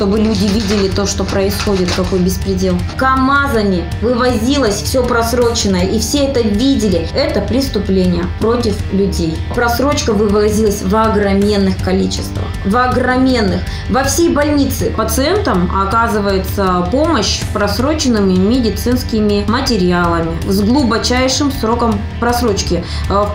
чтобы люди видели то, что происходит, какой беспредел. КАМАЗами вывозилось все просроченное, и все это видели. Это преступление против людей. Просрочка вывозилась в огроменных количествах, в огроменных. Во всей больнице пациентам оказывается помощь просроченными медицинскими материалами с глубочайшим сроком просрочки,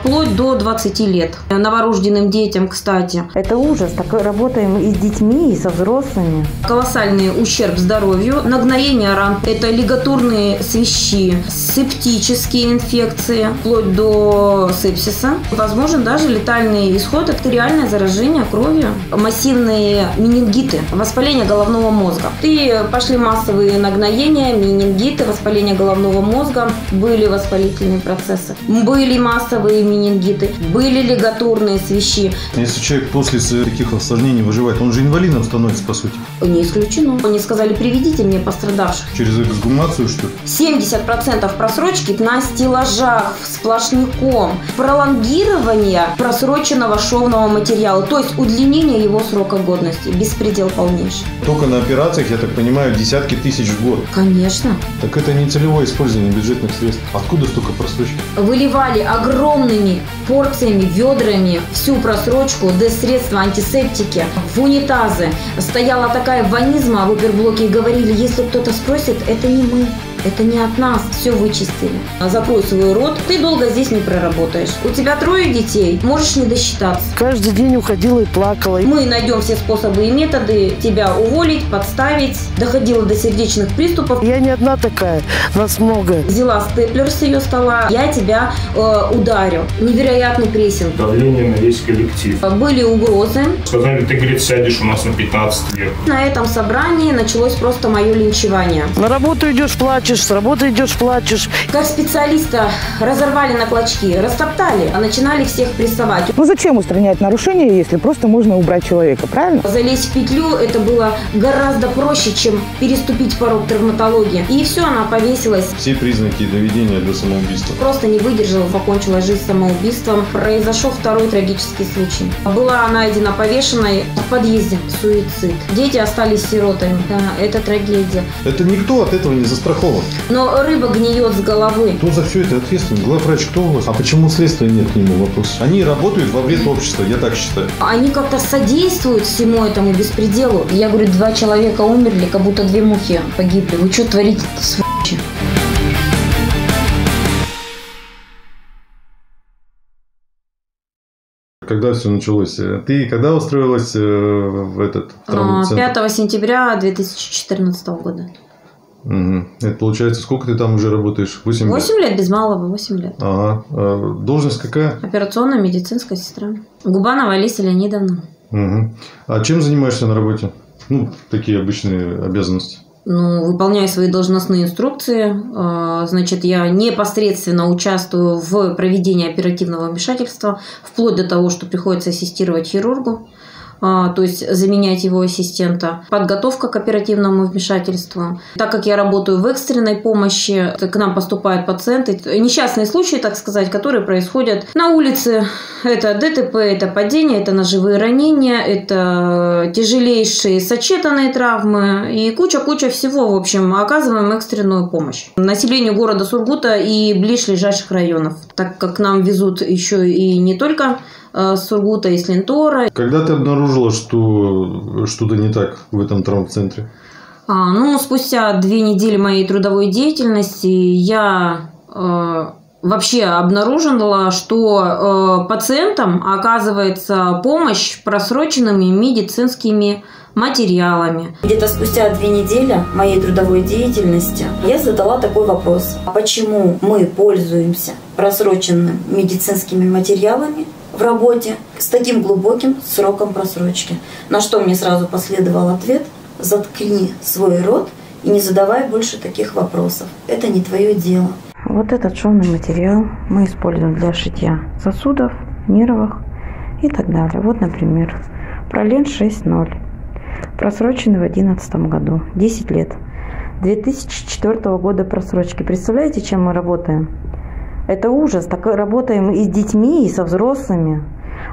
вплоть до 20 лет. Новорожденным детям, кстати. Это ужас. Так работаем и с детьми, и со взрослыми. Колоссальный ущерб здоровью, нагноение ран, это лигатурные свищи, септические инфекции, вплоть до сепсиса. Возможен даже летальный исход, артериальное заражение кровью, массивные менингиты, воспаление головного мозга. И пошли массовые нагноения, менингиты, воспаление головного мозга, были воспалительные процессы, были массовые менингиты, были лигатурные свищи. Если человек после таких осложнений выживает, он же инвалидом становится, по сути. Не исключено. Они сказали, приведите мне пострадавших. Через эксгумацию, что ли? 70% просрочки на стеллажах сплошняком. Пролонгирование просроченного шовного материала, то есть удлинение его срока годности. Беспредел полнейший. Только на операциях, я так понимаю, десятки тысяч в год. Конечно. Так это не целевое использование бюджетных средств. Откуда столько просрочки? Выливали огромными порциями, ведрами всю просрочку, до средства антисептики, в унитазы. Стояла такая ванизма в оперблоке и говорили, если кто-то спросит, это не мы. Это не от нас, все вычистили. Закрой свой рот, ты долго здесь не проработаешь. У тебя 3 детей, можешь не досчитаться. Каждый день уходила и плакала. Мы найдем все способы и методы тебя уволить, подставить. Доходила до сердечных приступов. Я не одна такая, нас много. Взяла степлер с ее стола, я тебя ударю. Невероятный прессинг. Давление на весь коллектив. Были угрозы. Сказали, ты, говорит, сядешь у нас на 15 лет. На этом собрании началось просто мое линчевание. На работу идешь, плачешь. С работы идешь, плачешь. Как специалиста разорвали на клочки, растоптали, а начинали всех прессовать. Ну зачем устранять нарушение, если просто можно убрать человека, правильно? Залезть в петлю это было гораздо проще, чем переступить порог травматологии. И все, она повесилась. Все признаки доведения до самоубийства. Просто не выдержала, покончила жизнь самоубийством. Произошел второй трагический случай. Была найдена повешенной в подъезде. Суицид. Дети остались сиротами. Да, это трагедия. Это никто от этого не застрахован. Но рыба гниет с головы. Кто за все это ответственен? Главврач кто у вас? А почему следствия нет к нему вопроса? Они работают во вред общества, я так считаю. Они как-то содействуют всему этому беспределу. Я говорю, 2 человека умерли, как будто 2 мухи погибли. Вы что творите-то, сволочи? Когда все началось? Ты когда устроилась в этот травматический центр? 5 сентября 2014 года. Угу. Это получается, сколько ты там уже работаешь? 8 лет? 8 лет, без малого, 8 лет. Ага. А должность какая? Операционная медицинская сестра. Губанова Алиса Леонидовна. Угу. А чем занимаешься на работе? Ну, такие обычные обязанности. Ну, выполняю свои должностные инструкции. Значит, я непосредственно участвую в проведении оперативного вмешательства, вплоть до того, что приходится ассистировать хирургу. То есть заменять его ассистента, подготовка к оперативному вмешательству. Так как я работаю в экстренной помощи, к нам поступают пациенты. Несчастные случаи, так сказать, которые происходят на улице. Это ДТП, это падение, это ножевые ранения, это тяжелейшие сочетанные травмы и куча-куча всего. В общем, оказываем экстренную помощь населению города Сургута и ближайших районов, так как к нам везут еще и не только с Сургута и с Линтора. Когда ты обнаружила, что что-то не так в этом травмцентре? Ну, спустя 2 недели моей трудовой деятельности я вообще обнаружила, что пациентам оказывается помощь просроченными медицинскими материалами. Где-то спустя 2 недели моей трудовой деятельности я задала такой вопрос. Почему мы пользуемся просроченными медицинскими материалами в работе с таким глубоким сроком просрочки? На что мне сразу последовал ответ: заткни свой рот и не задавай больше таких вопросов. Это не твое дело. Вот этот шовный материал мы используем для шитья сосудов, нервов и так далее. Вот, например, пролен 6.0, просроченный в 2011 году, 10 лет. 2004 года просрочки. Представляете, чем мы работаем? Это ужас. Так работаем и с детьми, и со взрослыми.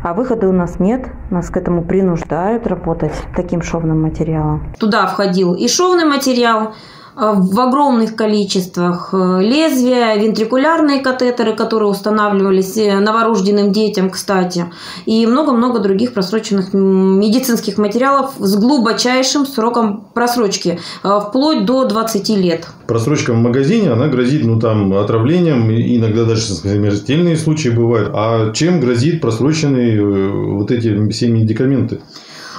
А выхода у нас нет, нас к этому принуждают работать таким шовным материалом. Туда входил и шовный материал в огромных количествах, лезвия, вентрикулярные катетеры, которые устанавливались новорожденным детям, кстати, и много-много других просроченных медицинских материалов с глубочайшим сроком просрочки, вплоть до 20 лет. Просрочка в магазине, она грозит, ну, там, отравлением, иногда даже смертельные случаи бывают. А чем грозит просроченные вот эти все медикаменты?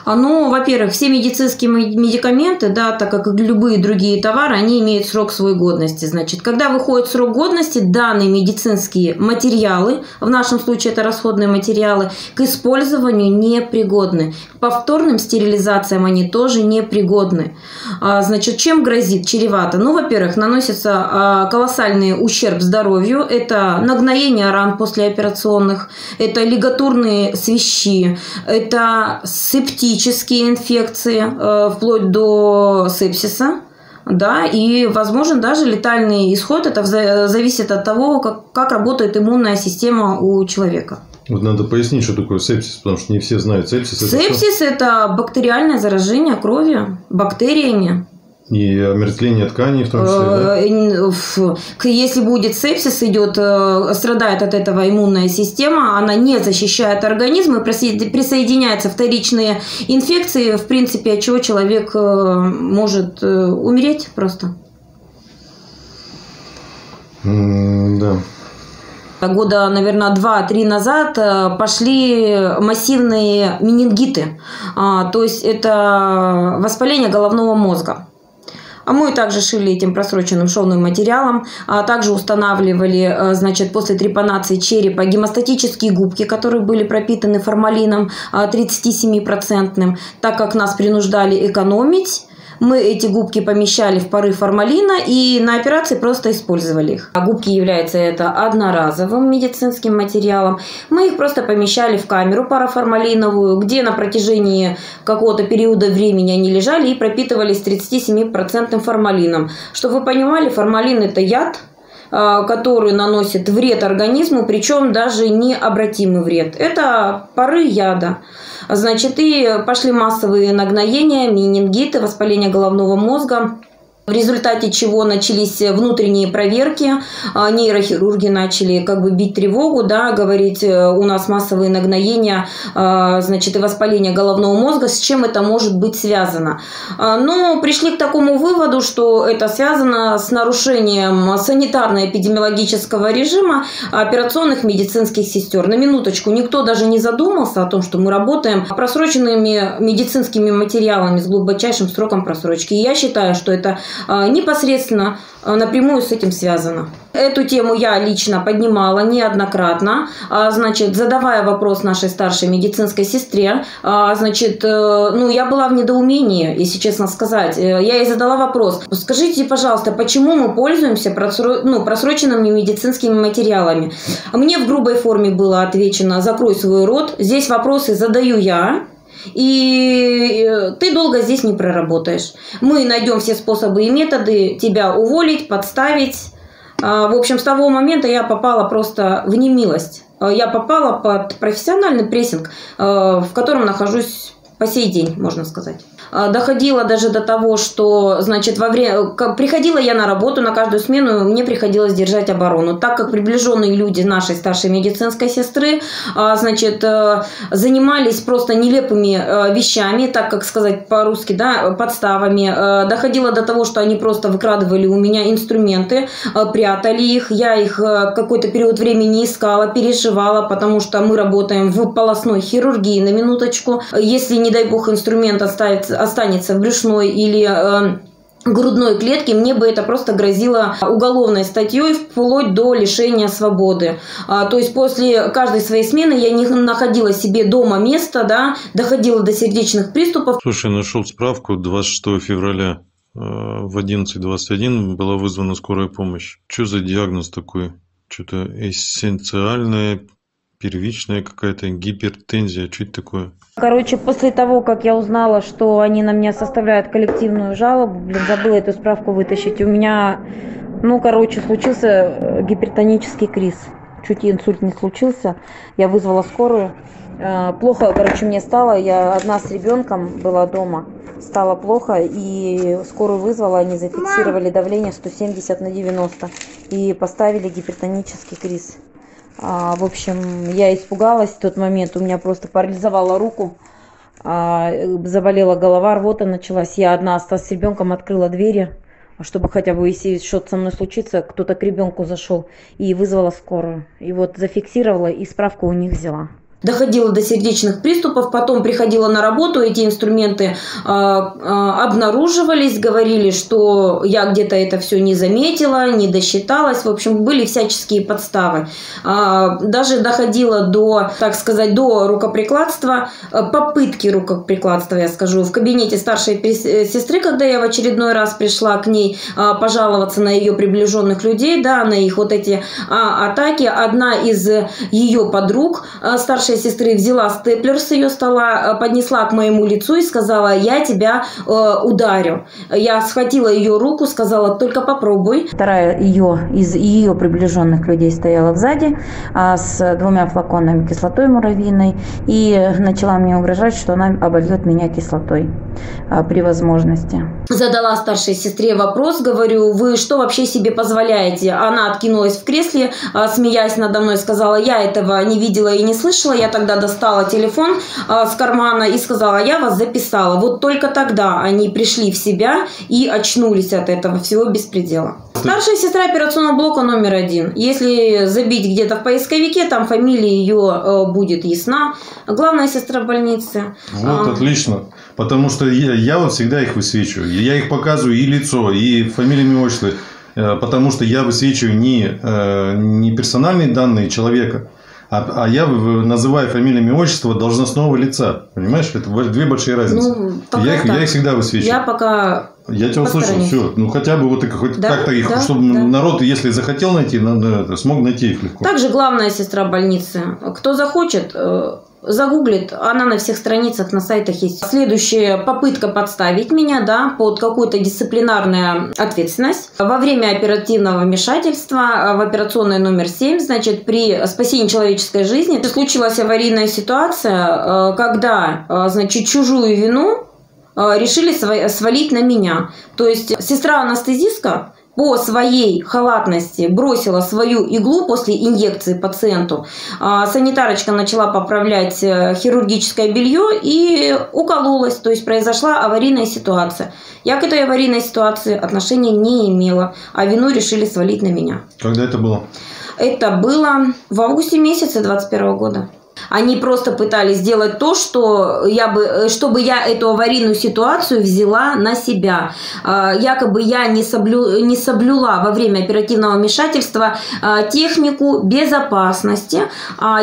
Ну, во-первых, все медицинские медикаменты, да, так как и любые другие товары, они имеют срок своей годности. Значит, когда выходит срок годности, данные медицинские материалы, в нашем случае это расходные материалы, к использованию непригодны. К повторным стерилизациям они тоже непригодны. Значит, чем грозит, чревато? Ну, во-первых, наносится колоссальный ущерб здоровью. Это нагноение ран послеоперационных, это лигатурные свищи, это септические инфекции, вплоть до сепсиса, да, и возможен даже летальный исход. Это зависит от того, как работает иммунная система у человека. Вот надо пояснить, что такое сепсис, потому что не все знают сепсис. Сепсис – это бактериальное заражение крови бактериями. И омертвление тканей в том числе, да? Если будет сепсис, идет, страдает от этого иммунная система, она не защищает организм, и присоединяются вторичные инфекции, в принципе, от чего человек может умереть просто. Да. Года, наверное, 2-3 назад пошли массивные менингиты, то есть это воспаление головного мозга. А мы также шили этим просроченным шовным материалом, а также устанавливали, значит, после трепанации черепа гемостатические губки, которые были пропитаны формалином 37%, так как нас принуждали экономить. Мы эти губки помещали в пары формалина и на операции просто использовали их. А губки являются это одноразовым медицинским материалом. Мы их просто помещали в камеру парафармалиновую, где на протяжении какого-то периода времени они лежали и пропитывались 37% формалином. Чтобы вы понимали, формалин – это яд, который наносит вред организму, причем даже необратимый вред. Это пары яда. Значит, и пошли массовые нагноения, менингиты, воспаление головного мозга, в результате чего начались внутренние проверки, нейрохирурги начали как бы бить тревогу, да, говорить, у нас массовые нагноения, значит, и воспаление головного мозга, с чем это может быть связано. Но пришли к такому выводу, что это связано с нарушением санитарно-эпидемиологического режима операционных медицинских сестер. На минуточку, никто даже не задумался о том, что мы работаем просроченными медицинскими материалами с глубочайшим сроком просрочки. И я считаю, что это непосредственно напрямую с этим связано. Эту тему я лично поднимала неоднократно, значит, задавая вопрос нашей старшей медицинской сестре, значит, ну, я была в недоумении, если честно сказать. Я ей задала вопрос: скажите, пожалуйста, почему мы пользуемся просроченными медицинскими материалами? Мне в грубой форме было отвечено: закрой свой рот, здесь вопросы задаю я, и ты долго здесь не проработаешь. Мы найдем все способы и методы тебя уволить, подставить. В общем, с того момента я попала просто в немилость. Я попала под профессиональный прессинг, в котором нахожусь по сей день, можно сказать. Доходило даже до того, что, значит, приходила я на работу, на каждую смену мне приходилось держать оборону, так как приближенные люди нашей старшей медицинской сестры, значит, занимались просто нелепыми вещами, так как сказать по-русски, да, подставами. Доходило до того, что они просто выкрадывали у меня инструменты, прятали их. Я их какой-то период времени искала, переживала, потому что мы работаем в полостной хирургии, на минуточку. Если, не дай бог, инструмент останется в брюшной или грудной клетке, мне бы это просто грозило уголовной статьей вплоть до лишения свободы. То есть после каждой своей смены я не находила себе дома места, да, доходила до сердечных приступов. Слушай, нашел справку, 26 февраля в 11:21 была вызвана скорая помощь. Что за диагноз такой? Что-то эссенциальное, первичная какая-то гипертензия, что это такое? Короче, после того, как я узнала, что они на меня составляют коллективную жалобу, блин, забыла эту справку вытащить, у меня, ну, короче, случился гипертонический криз. чуть инсульт не случился, я вызвала скорую. Плохо, короче, мне стало, я одна с ребенком была дома, стало плохо, и скорую вызвала, они зафиксировали давление 170 на 90 и поставили гипертонический криз. В общем, я испугалась в тот момент, у меня просто парализовала руку, заболела голова, рвота началась, я одна осталась с ребенком, открыла двери, чтобы хотя бы, если что-то со мной случится, кто-то к ребенку зашел, и вызвала скорую. И вот зафиксировала и справку у них взяла. Доходила до сердечных приступов, потом приходила на работу, эти инструменты обнаруживались, говорили, что я где-то это все не заметила, не досчиталась, в общем, были всяческие подставы. Даже доходила до, так сказать, до рукоприкладства, попытки рукоприкладства, я скажу, в кабинете старшей сестры, когда я в очередной раз пришла к ней пожаловаться на ее приближенных людей, да, на их вот эти атаки, одна из ее подруг, старшей сестры, взяла степлер с ее стола, поднесла к моему лицу и сказала: я тебя ударю. Я схватила ее руку, сказала: только попробуй. Вторая из ее приближенных людей стояла сзади с двумя флаконами кислотой муравьиной и начала мне угрожать, что она обольет меня кислотой при возможности. Задала старшей сестре вопрос, говорю: вы что вообще себе позволяете? Она откинулась в кресле, смеясь надо мной, сказала: я этого не видела и не слышала. Я тогда достала телефон с кармана и сказала: я вас записала. Вот только тогда они пришли в себя и очнулись от этого всего беспредела. Старшая сестра операционного блока №1. Если забить где-то в поисковике, там фамилия ее будет ясна. Главная сестра больницы. Вот отлично. Потому что я вот всегда их высвечиваю. Я их показываю и лицо, и фамилию, имя, отчество. Потому что я высвечиваю не персональные данные человека, а я называю фамилию, имя, отчество должностного лица. Понимаешь? Это две большие разницы. Ну, я их всегда высвечиваю. Я тебя услышал, все. Ну, хотя бы вот хоть да, как-то их, да, чтобы да. Народ, если захотел найти, смог найти их легко. Также главная сестра больницы. Кто захочет, загуглит, она на всех страницах, на сайтах есть. Следующая попытка подставить меня, да, под какую-то дисциплинарную ответственность. Во время оперативного вмешательства в операционной №7, значит, при спасении человеческой жизни случилась аварийная ситуация, когда, значит, чужую вину решили свалить на меня. То есть сестра-анестезистка по своей халатности бросила свою иглу после инъекции пациенту. Санитарочка начала поправлять хирургическое белье и укололась. То есть произошла аварийная ситуация. Я к этой аварийной ситуации отношения не имела, а вину решили свалить на меня. Когда это было? Это было в августе месяце 2021 года. Они просто пытались сделать то, что чтобы я эту аварийную ситуацию взяла на себя. Якобы я не соблюла во время оперативного вмешательства технику безопасности.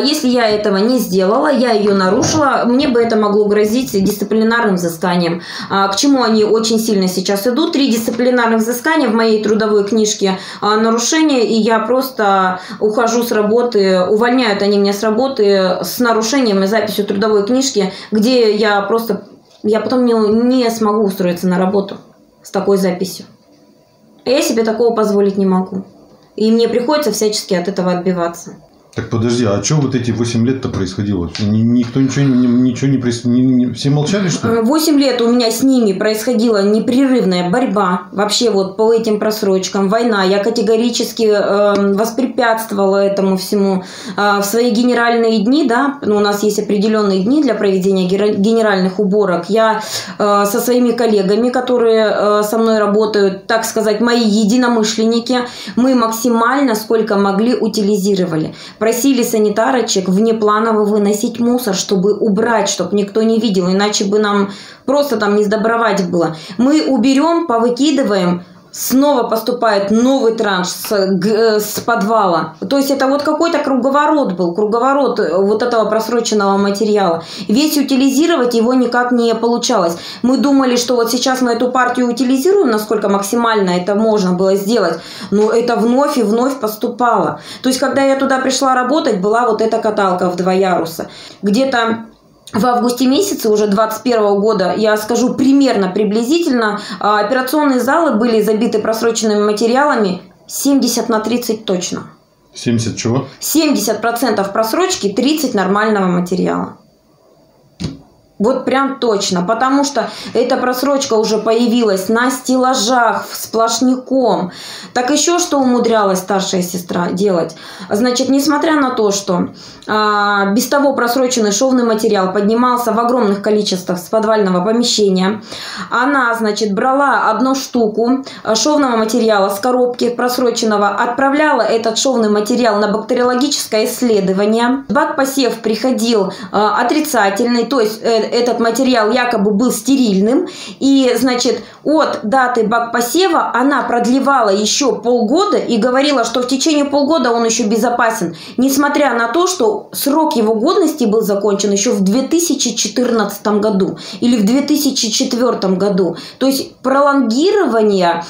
Если я этого не сделала, я ее нарушила, мне бы это могло грозить дисциплинарным взысканием. К чему они очень сильно сейчас идут? 3 дисциплинарных взыскания в моей трудовой книжке нарушения, и я просто ухожу с работы, увольняют они меня с работы с нарушением и записью трудовой книжки, где я просто, потом не смогу устроиться на работу с такой записью. Я себе такого позволить не могу. И мне приходится всячески от этого отбиваться. Так подожди, а что вот эти 8 лет-то происходило? Никто ничего не происходило? Все молчали, что ли? 8 лет у меня с ними происходила непрерывная борьба. Вообще вот по этим просрочкам, война. Я категорически воспрепятствовала этому всему. В свои генеральные дни, да, у нас есть определенные дни для проведения генеральных уборок. Я со своими коллегами, которые со мной работают, так сказать, мои единомышленники, мы максимально, сколько могли, утилизировали. Просили санитарочек внепланово выносить мусор, чтобы убрать, чтобы никто не видел, иначе бы нам просто там не сдобровать было. Мы уберем, повыкидываем, снова поступает новый транш с подвала. То есть это вот какой-то круговорот был, круговорот вот этого просроченного материала. Весь утилизировать его никак не получалось. Мы думали, что вот сейчас мы эту партию утилизируем, насколько максимально это можно было сделать, но это вновь и вновь поступало. То есть когда я туда пришла работать, была вот эта каталка в 2 яруса. Где-то в августе месяце уже 2021 года, я скажу примерно, приблизительно, операционные залы были забиты просроченными материалами 70 на 30 точно. 70 чего? 70% просрочки, 30% нормального материала. Вот прям точно, потому что эта просрочка уже появилась на стеллажах сплошняком. Так еще что умудрялась старшая сестра делать? Значит, несмотря на то, что без того просроченный шовный материал поднимался в огромных количествах с подвального помещения, она, значит, брала одну штуку шовного материала с коробки просроченного, отправляла этот шовный материал на бактериологическое исследование. Бакпосев приходил отрицательный, то есть этот материал якобы был стерильным, и, значит, от даты бакпосева она продлевала еще полгода и говорила, что в течение полгода он еще безопасен, несмотря на то, что срок его годности был закончен еще в 2014 году или в 2004 году. То есть пролонгирование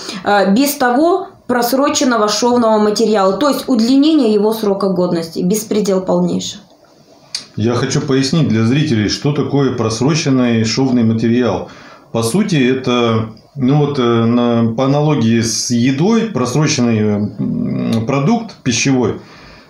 без того просроченного шовного материала, то есть удлинение его срока годности, беспредел полнейший. Я хочу пояснить для зрителей, что такое просроченный шовный материал. По сути, это, ну вот, по аналогии с едой, просроченный продукт пищевой,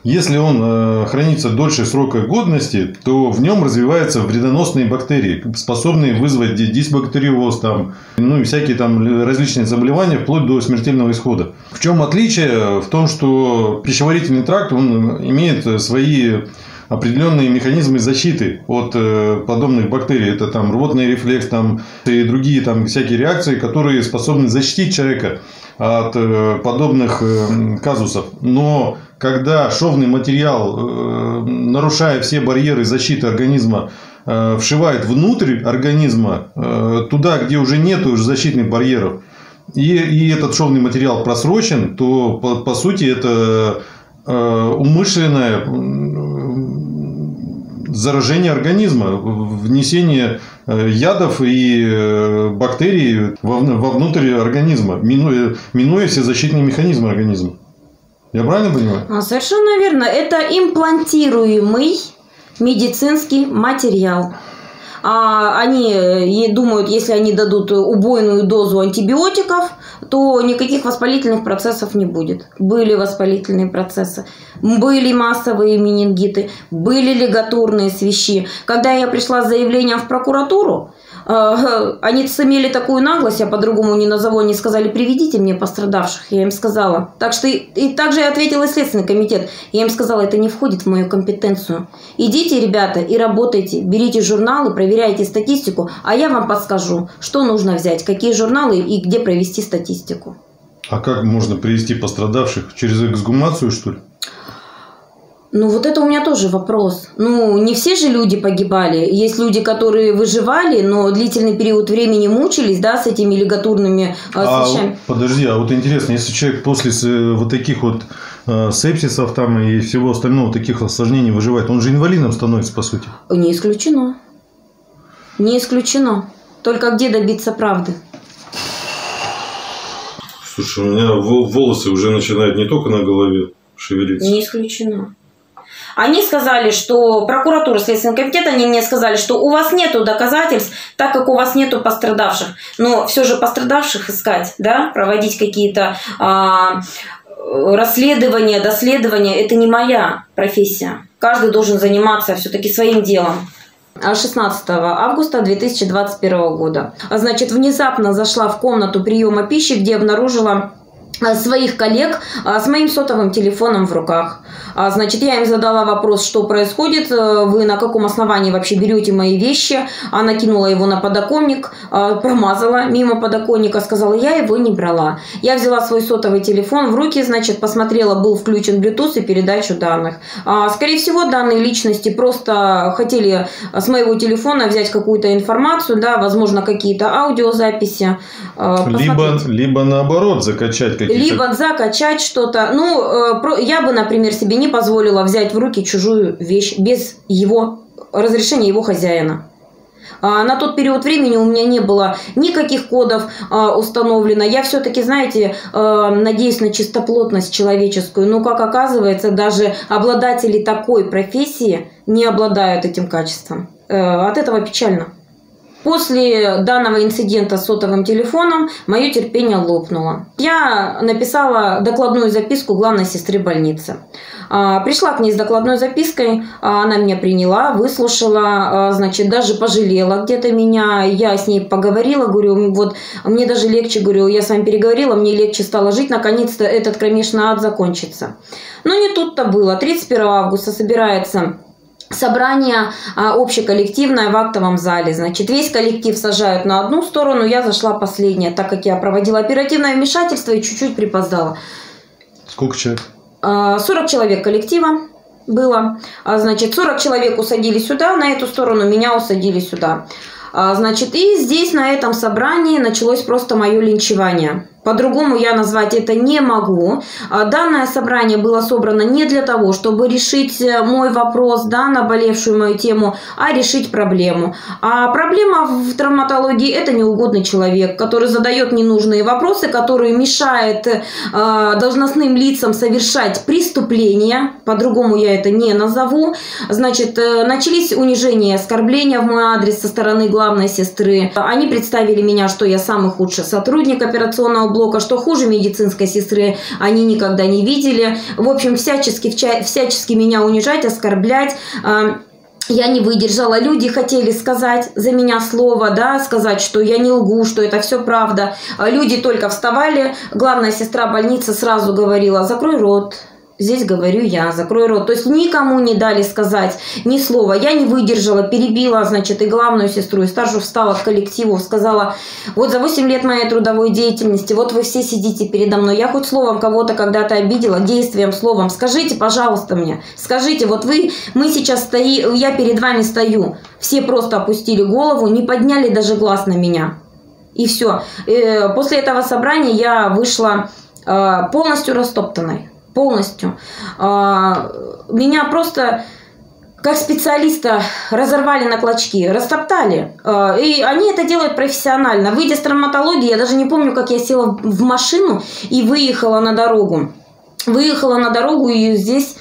если он хранится дольше срока годности, то в нем развиваются вредоносные бактерии, способные вызвать дисбактериоз, там, ну и всякие там различные заболевания, вплоть до смертельного исхода. В чем отличие? В том, что пищеварительный тракт, он имеет свои определенные механизмы защиты от подобных бактерий. Это там рвотный рефлекс, там, и другие там всякие реакции, которые способны защитить человека от подобных казусов. Но когда шовный материал, нарушая все барьеры защиты организма, вшивает внутрь организма, туда, где уже нет уже защитных барьеров, и этот шовный материал просрочен, то по сути это умышленное заражение организма, внесение ядов и бактерий вовнутрь организма, минуя все защитные механизмы организма. Я правильно понимаю? Совершенно верно. Это имплантируемый медицинский материал. Они думают, если они дадут убойную дозу антибиотиков, то никаких воспалительных процессов не будет. Были воспалительные процессы, были массовые менингиты, были лигатурные свищи. Когда я пришла с заявлением в прокуратуру, они сумели такую наглость, я по-другому не назову, они сказали: приведите мне пострадавших. Я им сказала. Так что и также я ответила Следственный комитет. Я им сказала: это не входит в мою компетенцию. Идите, ребята, и работайте, берите журналы, проверяйте статистику, а я вам подскажу, что нужно взять, какие журналы и где провести статистику. А как можно привести пострадавших? Через эксгумацию, что ли? Ну, вот это у меня тоже вопрос. Ну, не все же люди погибали. Есть люди, которые выживали, но длительный период времени мучились, да, с этими лигатурными свечами. Подожди, а вот интересно, если человек после вот таких вот сепсисов там и всего остального, таких осложнений выживает, он же инвалидом становится, по сути? Не исключено. Не исключено. Только где добиться правды? Слушай, у меня волосы уже начинают не только на голове шевелиться. Не исключено. Они сказали, что прокуратура, Следственный комитет, они мне сказали, что у вас нету доказательств, так как у вас нету пострадавших. Но все же пострадавших искать, да, проводить какие-то расследования, доследования, это не моя профессия. Каждый должен заниматься все-таки своим делом. 16 августа 2021 года. Значит, внезапно зашла в комнату приема пищи, где обнаружила своих коллег с моим сотовым телефоном в руках. Значит, я им задала вопрос, что происходит, вы на каком основании вообще берете мои вещи. Она кинула его на подоконник, промазала мимо подоконника, сказала: я его не брала. Я взяла свой сотовый телефон в руки, значит, посмотрела, был включен Bluetooth и передачу данных. Скорее всего, данные личности просто хотели с моего телефона взять какую-то информацию, да, возможно, какие-то аудиозаписи. Либо наоборот, закачать какие-то. Либо закачать что-то. Ну, я бы, например, себе не позволила взять в руки чужую вещь без его разрешения, его хозяина. На тот период времени у меня не было никаких кодов установлено. Я все-таки, знаете, надеюсь на чистоплотность человеческую. Но, как оказывается, даже обладатели такой профессии не обладают этим качеством. От этого печально. После данного инцидента с сотовым телефоном мое терпение лопнуло. Я написала докладную записку главной сестры больницы. Пришла к ней с докладной запиской, она меня приняла, выслушала, значит, даже пожалела где-то меня. Я с ней поговорила, говорю, вот мне даже легче, говорю, я с вами переговорила, мне легче стало жить, наконец-то этот кромешный ад закончится. Но не тут-то было. 31 августа собирается собрание общеколлективное в актовом зале. Значит, весь коллектив сажают на одну сторону, я зашла последняя, так как я проводила оперативное вмешательство и чуть-чуть припоздала. Сколько человек? 40 человек коллектива было. Значит, 40 человек усадили сюда, на эту сторону, меня усадили сюда. Значит, и здесь на этом собрании началось просто мое линчевание. По-другому я назвать это не могу. Данное собрание было собрано не для того, чтобы решить мой вопрос, да, наболевшую мою тему, а решить проблему. А проблема в травматологии – это неугодный человек, который задает ненужные вопросы, который мешает должностным лицам совершать преступления. По-другому я это не назову. Значит, начались унижения и оскорбления в мой адрес со стороны главной сестры. Они представили меня, что я самый худший сотрудник операционного блока, что хуже медицинской сестры они никогда не видели. В общем, всячески меня унижать, оскорблять. Я не выдержала. Люди хотели сказать за меня слово, да, сказать, что я не лгу, что это все правда. Люди только вставали. Главная сестра больницы сразу говорила: «Закрой рот». Здесь говорю я, закрой рот. То есть никому не дали сказать ни слова. Я не выдержала, перебила, значит, и главную сестру, и старшую, встала к коллективу, сказала: вот за 8 лет моей трудовой деятельности, вот вы все сидите передо мной, я хоть словом кого-то когда-то обидела, действием, словом, скажите, пожалуйста, мне, скажите, вот вы, мы сейчас стоим, я перед вами стою. Все просто опустили голову, не подняли даже глаз на меня. И все. После этого собрания я вышла полностью растоптанной. Полностью. Меня просто как специалиста разорвали на клочки, растоптали. И они это делают профессионально. Выйдя с травматологии, я даже не помню, как я села в машину и выехала на дорогу. Выехала на дорогу, и здесь...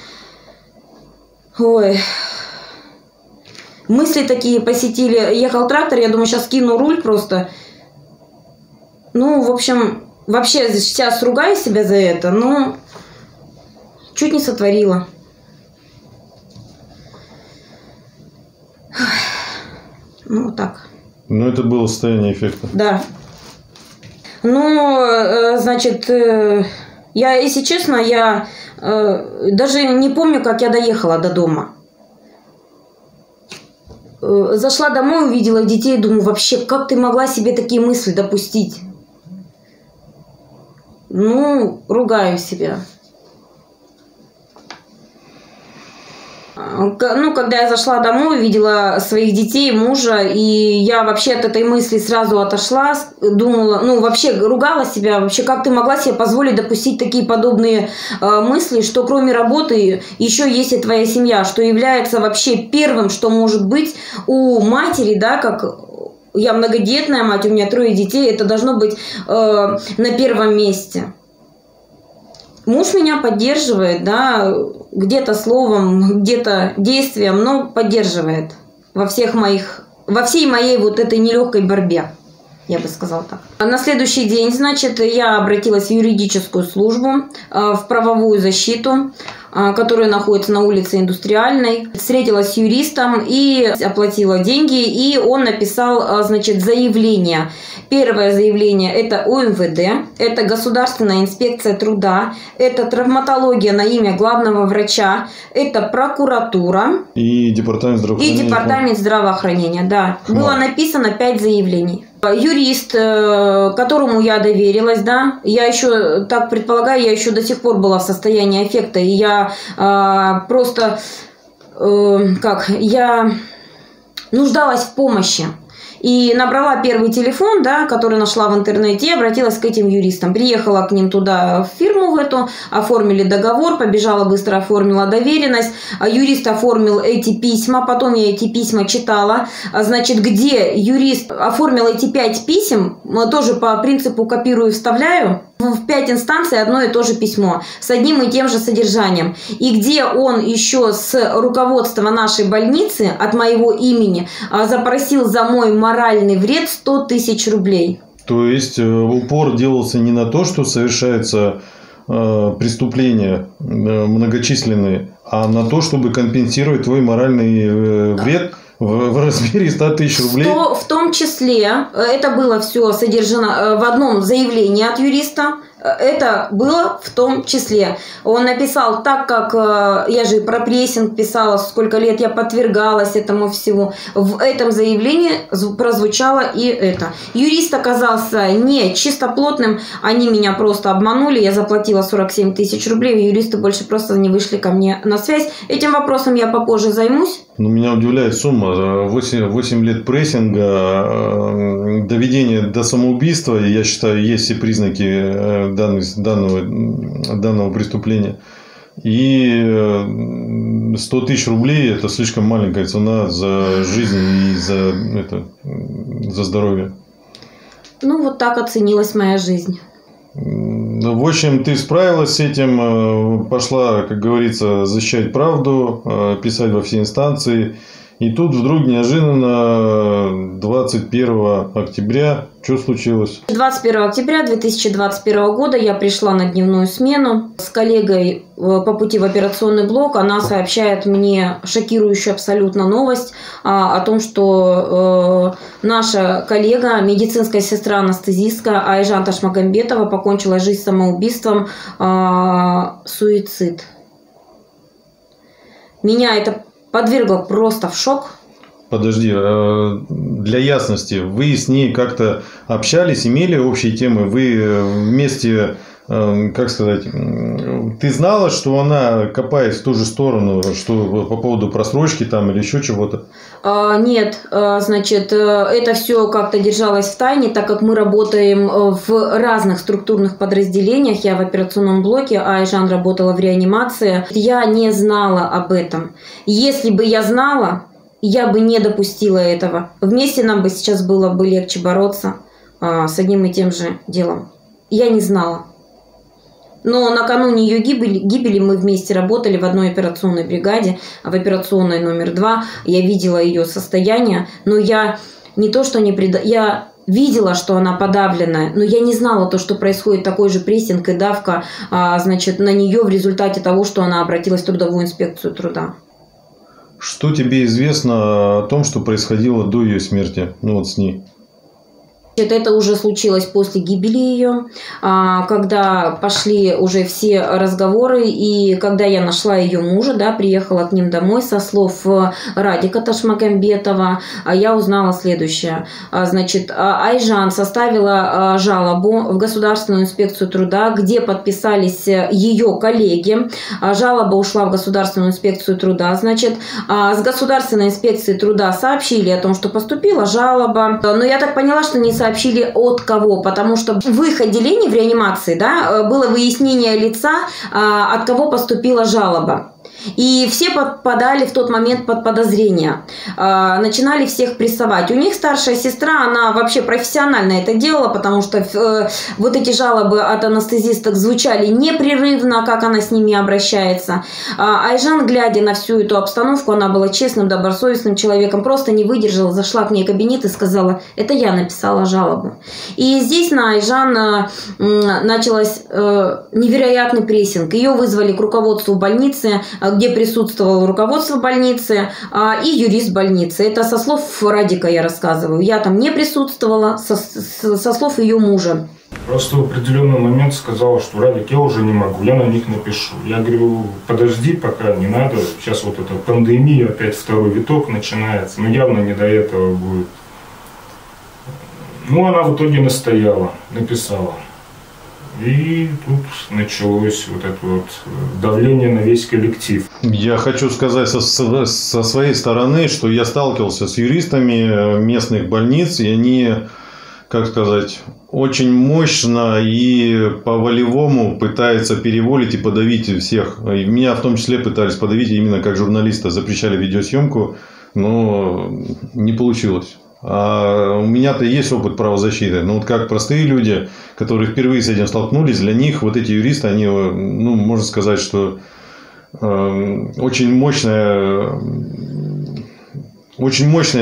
Ой... Мысли такие посетили. Ехал трактор, я думаю, сейчас кину руль просто. Ну, в общем, вообще сейчас ругаю себя за это, но... Чуть не сотворила. Ну, вот так. Ну, это было состояние эффекта. Да. Ну, значит, я, если честно, я даже не помню, как я доехала до дома. Зашла домой, увидела детей, думаю, вообще, как ты могла себе такие мысли допустить? Ну, ругаю себя. Ну, когда я зашла домой, увидела своих детей, мужа, и я вообще от этой мысли сразу отошла, думала, ну, вообще ругала себя, вообще, как ты могла себе позволить допустить такие подобные мысли, что кроме работы еще есть и твоя семья, что является вообще первым, что может быть у матери, да, как... Я многодетная мать, у меня 3 детей, это должно быть на первом месте. Муж меня поддерживает, да, где-то словом, где-то действием, но поддерживает во всей моей вот этой нелегкой борьбе, я бы сказала так. На следующий день, значит, я обратилась в юридическую службу, в правовую защиту, которая находится на улице Индустриальной. Встретилась с юристом и оплатила деньги, и он написал, значит, заявление. Первое заявление – это ОМВД, это Государственная инспекция труда, это травматология на имя главного врача, это прокуратура. И департамент здравоохранения. И департамент здравоохранения, да. ХМАО. Было написано 5 заявлений. Юрист, которому я доверилась, да, я еще, так предполагаю, я еще до сих пор была в состоянии аффекта, и я я нуждалась в помощи. И набрала первый телефон, да, который нашла в интернете, и обратилась к этим юристам. Приехала к ним туда, в фирму в эту, оформили договор, побежала быстро, оформила доверенность. Юрист оформил эти письма, потом я эти письма читала. Значит, где юрист оформил эти 5 писем, тоже по принципу копирую и вставляю, в 5 инстанций одно и то же письмо, с одним и тем же содержанием. И где он еще с руководства нашей больницы от моего имени запросил за мой моральный вред 100 тысяч рублей. То есть упор делался не на то, что совершается преступления многочисленные, а на то, чтобы компенсировать твой моральный вред в размере 100 тысяч рублей. В том числе, это было все содержано в одном заявлении от юриста. Это было в том числе. Он написал, так как я же про прессинг писала, сколько лет я подвергалась этому всему. В этом заявлении прозвучало и это. Юрист оказался не чистоплотным. Они меня просто обманули. Я заплатила 47 тысяч рублей. Юристы больше просто не вышли ко мне на связь. Этим вопросом я попозже займусь. Но меня удивляет сумма. 8 лет прессинга, доведение до самоубийства. Я считаю, есть все признаки данного преступления. И 100 тысяч рублей – это слишком маленькая цена за жизнь и за здоровье. Ну, вот так оценилась моя жизнь. В общем, ты справилась с этим, пошла, как говорится, защищать правду, писать во все инстанции. И тут вдруг неожиданно 21 октября, что случилось? 21 октября 2021 года я пришла на дневную смену с коллегой по пути в операционный блок. Она сообщает мне шокирующую абсолютно новость о том, что наша коллега, медицинская сестра-анестезистка Айжан Ташмагомбетова, покончила жизнь самоубийством, суицид. Меня это подвергло просто в шок. Подожди, для ясности, вы с ней как-то общались, имели общие темы? Вы вместе, как сказать, ты знала, что она копает в ту же сторону, что по поводу просрочки там или еще чего-то? Нет, значит, это все как-то держалось в тайне, так как мы работаем в разных структурных подразделениях. Я в операционном блоке, а Айжан работала в реанимации. Я не знала об этом. Если бы я знала, я бы не допустила этого. Вместе нам бы сейчас было бы легче бороться с одним и тем же делом. Я не знала. Но накануне ее гибели мы вместе работали в одной операционной бригаде, в операционной номер 2. Я видела ее состояние, но я не то, что не предала, я видела, что она подавленная, но я не знала то, что происходит такой же прессинг и давка, значит, на нее в результате того, что она обратилась в трудовую инспекцию труда. Что тебе известно о том, что происходило до ее смерти, ну вот с ней? Это уже случилось после гибели ее, когда пошли уже все разговоры, и когда я нашла ее мужа, да, приехала к ним домой, со слов Радика Ташмагомбетова, я узнала следующее. Значит, Айжан составила жалобу в Государственную инспекцию труда, где подписались ее коллеги. Жалоба ушла в Государственную инспекцию труда. Значит, с Государственной инспекции труда сообщили о том, что поступила жалоба, но я так поняла, что не сообщили от кого, потому что в их отделении в реанимации, да, было выяснение лица, от кого поступила жалоба. И все подпадали в тот момент под подозрение. Начинали всех прессовать. У них старшая сестра, она вообще профессионально это делала, потому что вот эти жалобы от анестезисток звучали непрерывно, как она с ними обращается. Айжан, глядя на всю эту обстановку, она была честным, добросовестным человеком, просто не выдержала, зашла к ней в кабинет и сказала: это я написала жалобу. И здесь на Айжан началась невероятный прессинг. Ее вызвали к руководству больницы, где присутствовало руководство больницы и юрист больницы. Это со слов Радика я рассказываю. Я там не присутствовала, со слов ее мужа. Просто в определенный момент сказала, что Радик, я уже не могу, я на них напишу. Я говорю, подожди, пока не надо, сейчас вот эта пандемия, опять второй виток начинается, но явно не до этого будет. Ну, она в итоге настояла, написала. И тут началось вот это вот давление на весь коллектив. Я хочу сказать со своей стороны, что я сталкивался с юристами местных больниц, и они, как сказать, очень мощно и по-волевому пытаются переволить и подавить всех. И меня в том числе пытались подавить именно как журналиста, запрещали видеосъемку, но не получилось. А у меня-то есть опыт правозащиты, но вот как простые люди, которые впервые с этим столкнулись, для них вот эти юристы, они, ну, можно сказать, что очень мощное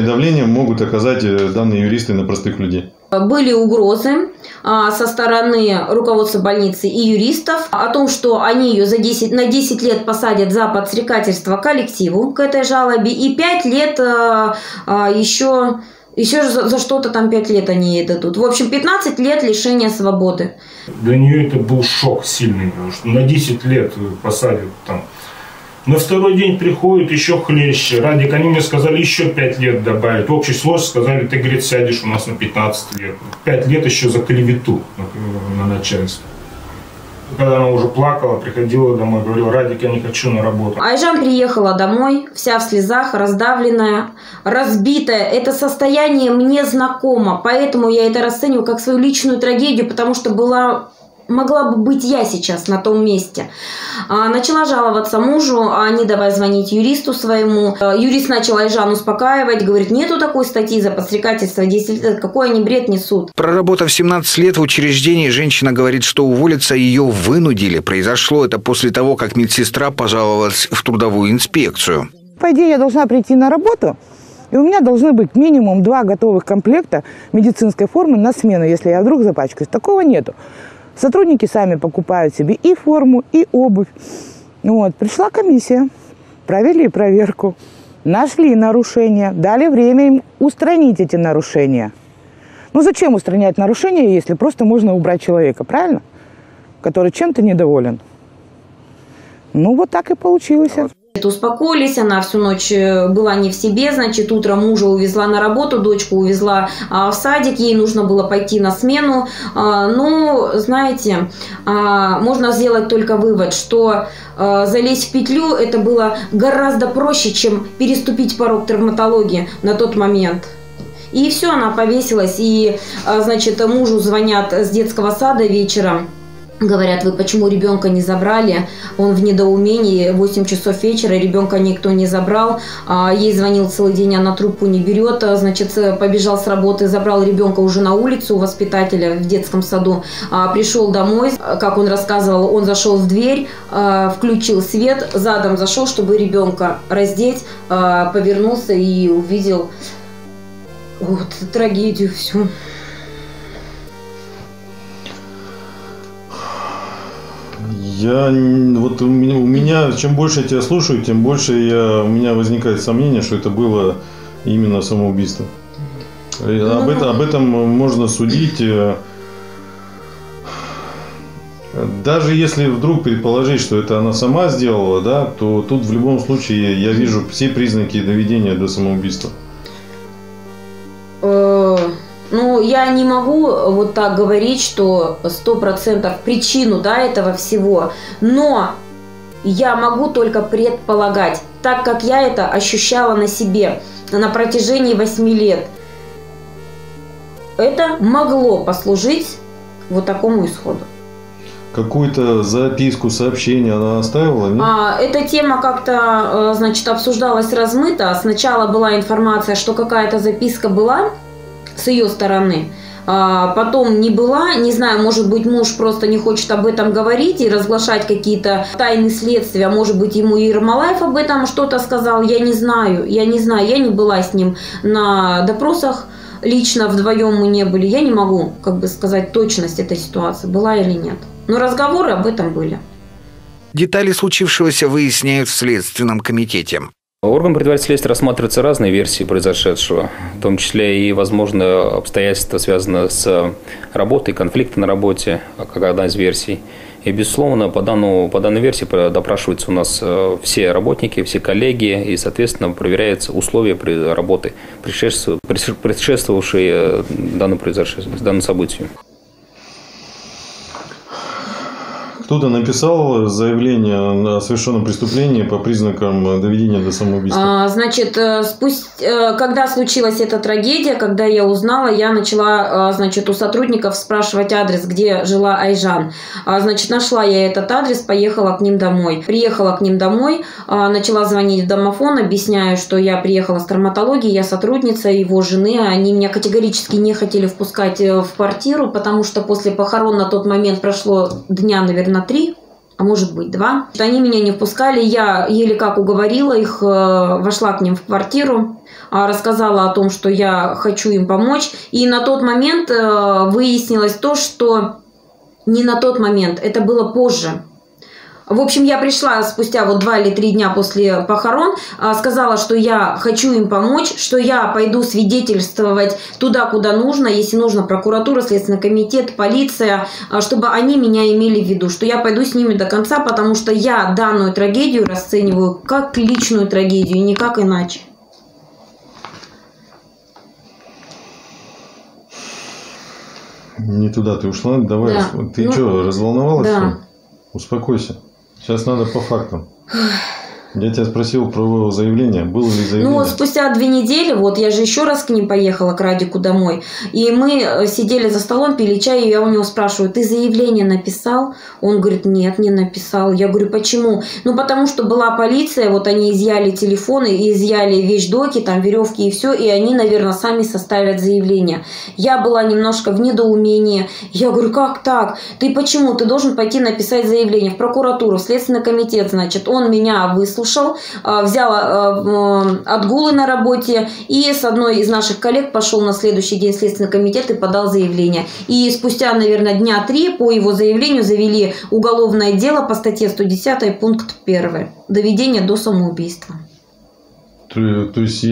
давление могут оказать данные юристы на простых людей. Были угрозы со стороны руководства больницы и юристов о том, что они ее на 10 лет посадят за подстрекательство коллективу к этой жалобе и 5 лет еще за что-то там 5 лет они ей дадут. В общем, 15 лет лишения свободы. Для нее это был шок сильный, потому что на 10 лет посадят там. На второй день приходит еще хлеще. Радик, они мне сказали, еще 5 лет добавить. В общей сложности сказали, ты, говорит, сядешь у нас на 15 лет. 5 лет еще за клевету на начальство. Когда она уже плакала, приходила домой, говорила, Радик, я не хочу на работу. Айжан приехала домой, вся в слезах, раздавленная, разбитая. Это состояние мне знакомо, поэтому я это расцениваю как свою личную трагедию, потому что была... Могла бы быть я сейчас на том месте. Начала жаловаться мужу, а не давая звонить юристу своему. Юрист начал Айжан успокаивать, говорит, нету такой статьи за подстрекательство, 10 лет, какой они бред несут. Проработав 17 лет в учреждении, женщина говорит, что уволиться ее вынудили. Произошло это после того, как медсестра пожаловалась в трудовую инспекцию. По идее, я должна прийти на работу, и у меня должны быть минимум 2 готовых комплекта медицинской формы на смену, если я вдруг запачкаюсь. Такого нету. Сотрудники сами покупают себе и форму, и обувь. Вот. Пришла комиссия, провели проверку, нашли нарушения, дали время им устранить эти нарушения. Ну зачем устранять нарушения, если просто можно убрать человека, правильно? Который чем-то недоволен. Ну вот так и получилось. Успокоились, она всю ночь была не в себе, значит, утром мужа увезла на работу, дочку увезла в садик, ей нужно было пойти на смену. Но, знаете, можно сделать только вывод, что залезть в петлю это было гораздо проще, чем переступить порог травматологии на тот момент. И все, она повесилась, и, значит, мужу звонят с детского сада вечером. Говорят, вы почему ребенка не забрали? Он в недоумении, 8 часов вечера, ребенка никто не забрал. Ей звонил целый день, она трубку не берет. Значит, побежал с работы, забрал ребенка уже на улицу у воспитателя в детском саду. Пришел домой, как он рассказывал, он зашел в дверь, включил свет, задом зашел, чтобы ребенка раздеть, повернулся и увидел вот, трагедию всю. Вот у меня, чем больше я тебя слушаю, тем больше у меня возникает сомнение, что это было именно самоубийство. Об этом можно судить. Даже если вдруг предположить, что это она сама сделала, да, то тут в любом случае я вижу все признаки доведения до самоубийства. Ну, я не могу вот так говорить, что 100% причину, да, этого всего, но я могу только предполагать, так как я это ощущала на себе на протяжении 8 лет. Это могло послужить вот такому исходу. Какую-то записку, сообщение она оставила? Нет? Эта тема как-то, значит, обсуждалась размыто. Сначала была информация, что какая-то записка была с ее стороны, потом не была, не знаю, может быть, муж просто не хочет об этом говорить и разглашать какие-то тайны следствия, может быть, ему Ермолаев об этом что-то сказал, я не знаю, я не была с ним на допросах, лично вдвоем мы не были, я не могу, как бы сказать, точность этой ситуации, была или нет, но разговоры об этом были. Детали случившегося выясняют в Следственном комитете. Органам предварительного следствия рассматриваются разные версии произошедшего, в том числе и, возможно, обстоятельства, связанные с работой, конфликты на работе, как одна из версий. И, безусловно, по данной версии допрашиваются у нас все работники, все коллеги, и, соответственно, проверяются условия работы, предшествовавшие данному событию. Кто-то написал заявление о совершенном преступлении по признакам доведения до самоубийства? Значит, когда случилась эта трагедия, когда я узнала, я начала, значит, у сотрудников спрашивать адрес, где жила Айжан. Значит, нашла я этот адрес, поехала к ним домой. Приехала к ним домой, начала звонить в домофон, объясняю, что я приехала с травматологии, я сотрудница его жены. Они меня категорически не хотели впускать в квартиру, потому что после похорон на тот момент прошло дня, наверное, 3, а может быть 2. Они меня не впускали, я еле как уговорила их, вошла к ним в квартиру, рассказала о том, что я хочу им помочь. И на тот момент выяснилось то, что не на тот момент, это было позже. В общем, я пришла спустя вот 2 или 3 дня после похорон, сказала, что я хочу им помочь, что я пойду свидетельствовать туда, куда нужно, если нужно, прокуратура, Следственный комитет, полиция, чтобы они меня имели в виду, что я пойду с ними до конца, потому что я данную трагедию расцениваю как личную трагедию, никак иначе. Не туда ты ушла, давай, да. Ты что, разволновалась? Да. Успокойся. Сейчас надо по фактам. Я тебя спросил про заявление. Было ли заявление? Ну, вот спустя 2 недели, вот я же еще раз к ним поехала, к Радику домой. И мы сидели за столом, пили чай, и я у него спрашиваю, ты заявление написал? Он говорит, нет, не написал. Я говорю, почему? Ну, потому что была полиция, вот они изъяли телефоны, изъяли вещдоки, там, веревки и все, и они, наверное, сами составят заявление. Я была немножко в недоумении. Я говорю, как так? Ты почему? Ты должен пойти написать заявление в прокуратуру, в Следственный комитет, значит. Он меня выслушал. Взял отгулы на работе и с одной из наших коллег пошел на следующий день в Следственный комитет и подал заявление. И спустя, наверное, дня 3 по его заявлению завели уголовное дело по статье 110 пункт 1. Доведение до самоубийства. То есть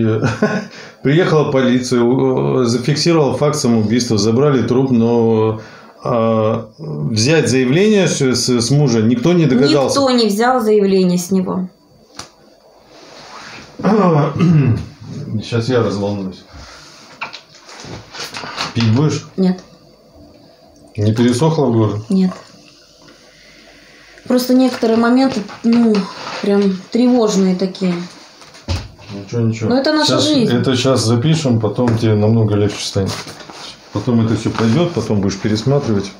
приехала полиция, зафиксировала факт самоубийства, забрали труп, но... взять заявление с мужа никто не догадался. Никто не взял заявление с него. Сейчас я разволнуюсь. Пить будешь? Нет. Не пересохло в горле? Нет. Просто некоторые моменты, ну, прям тревожные такие. Ничего, ничего. Но это наша жизнь. Это сейчас запишем, потом тебе намного легче станет. Потом это все пойдет, потом будешь пересматривать.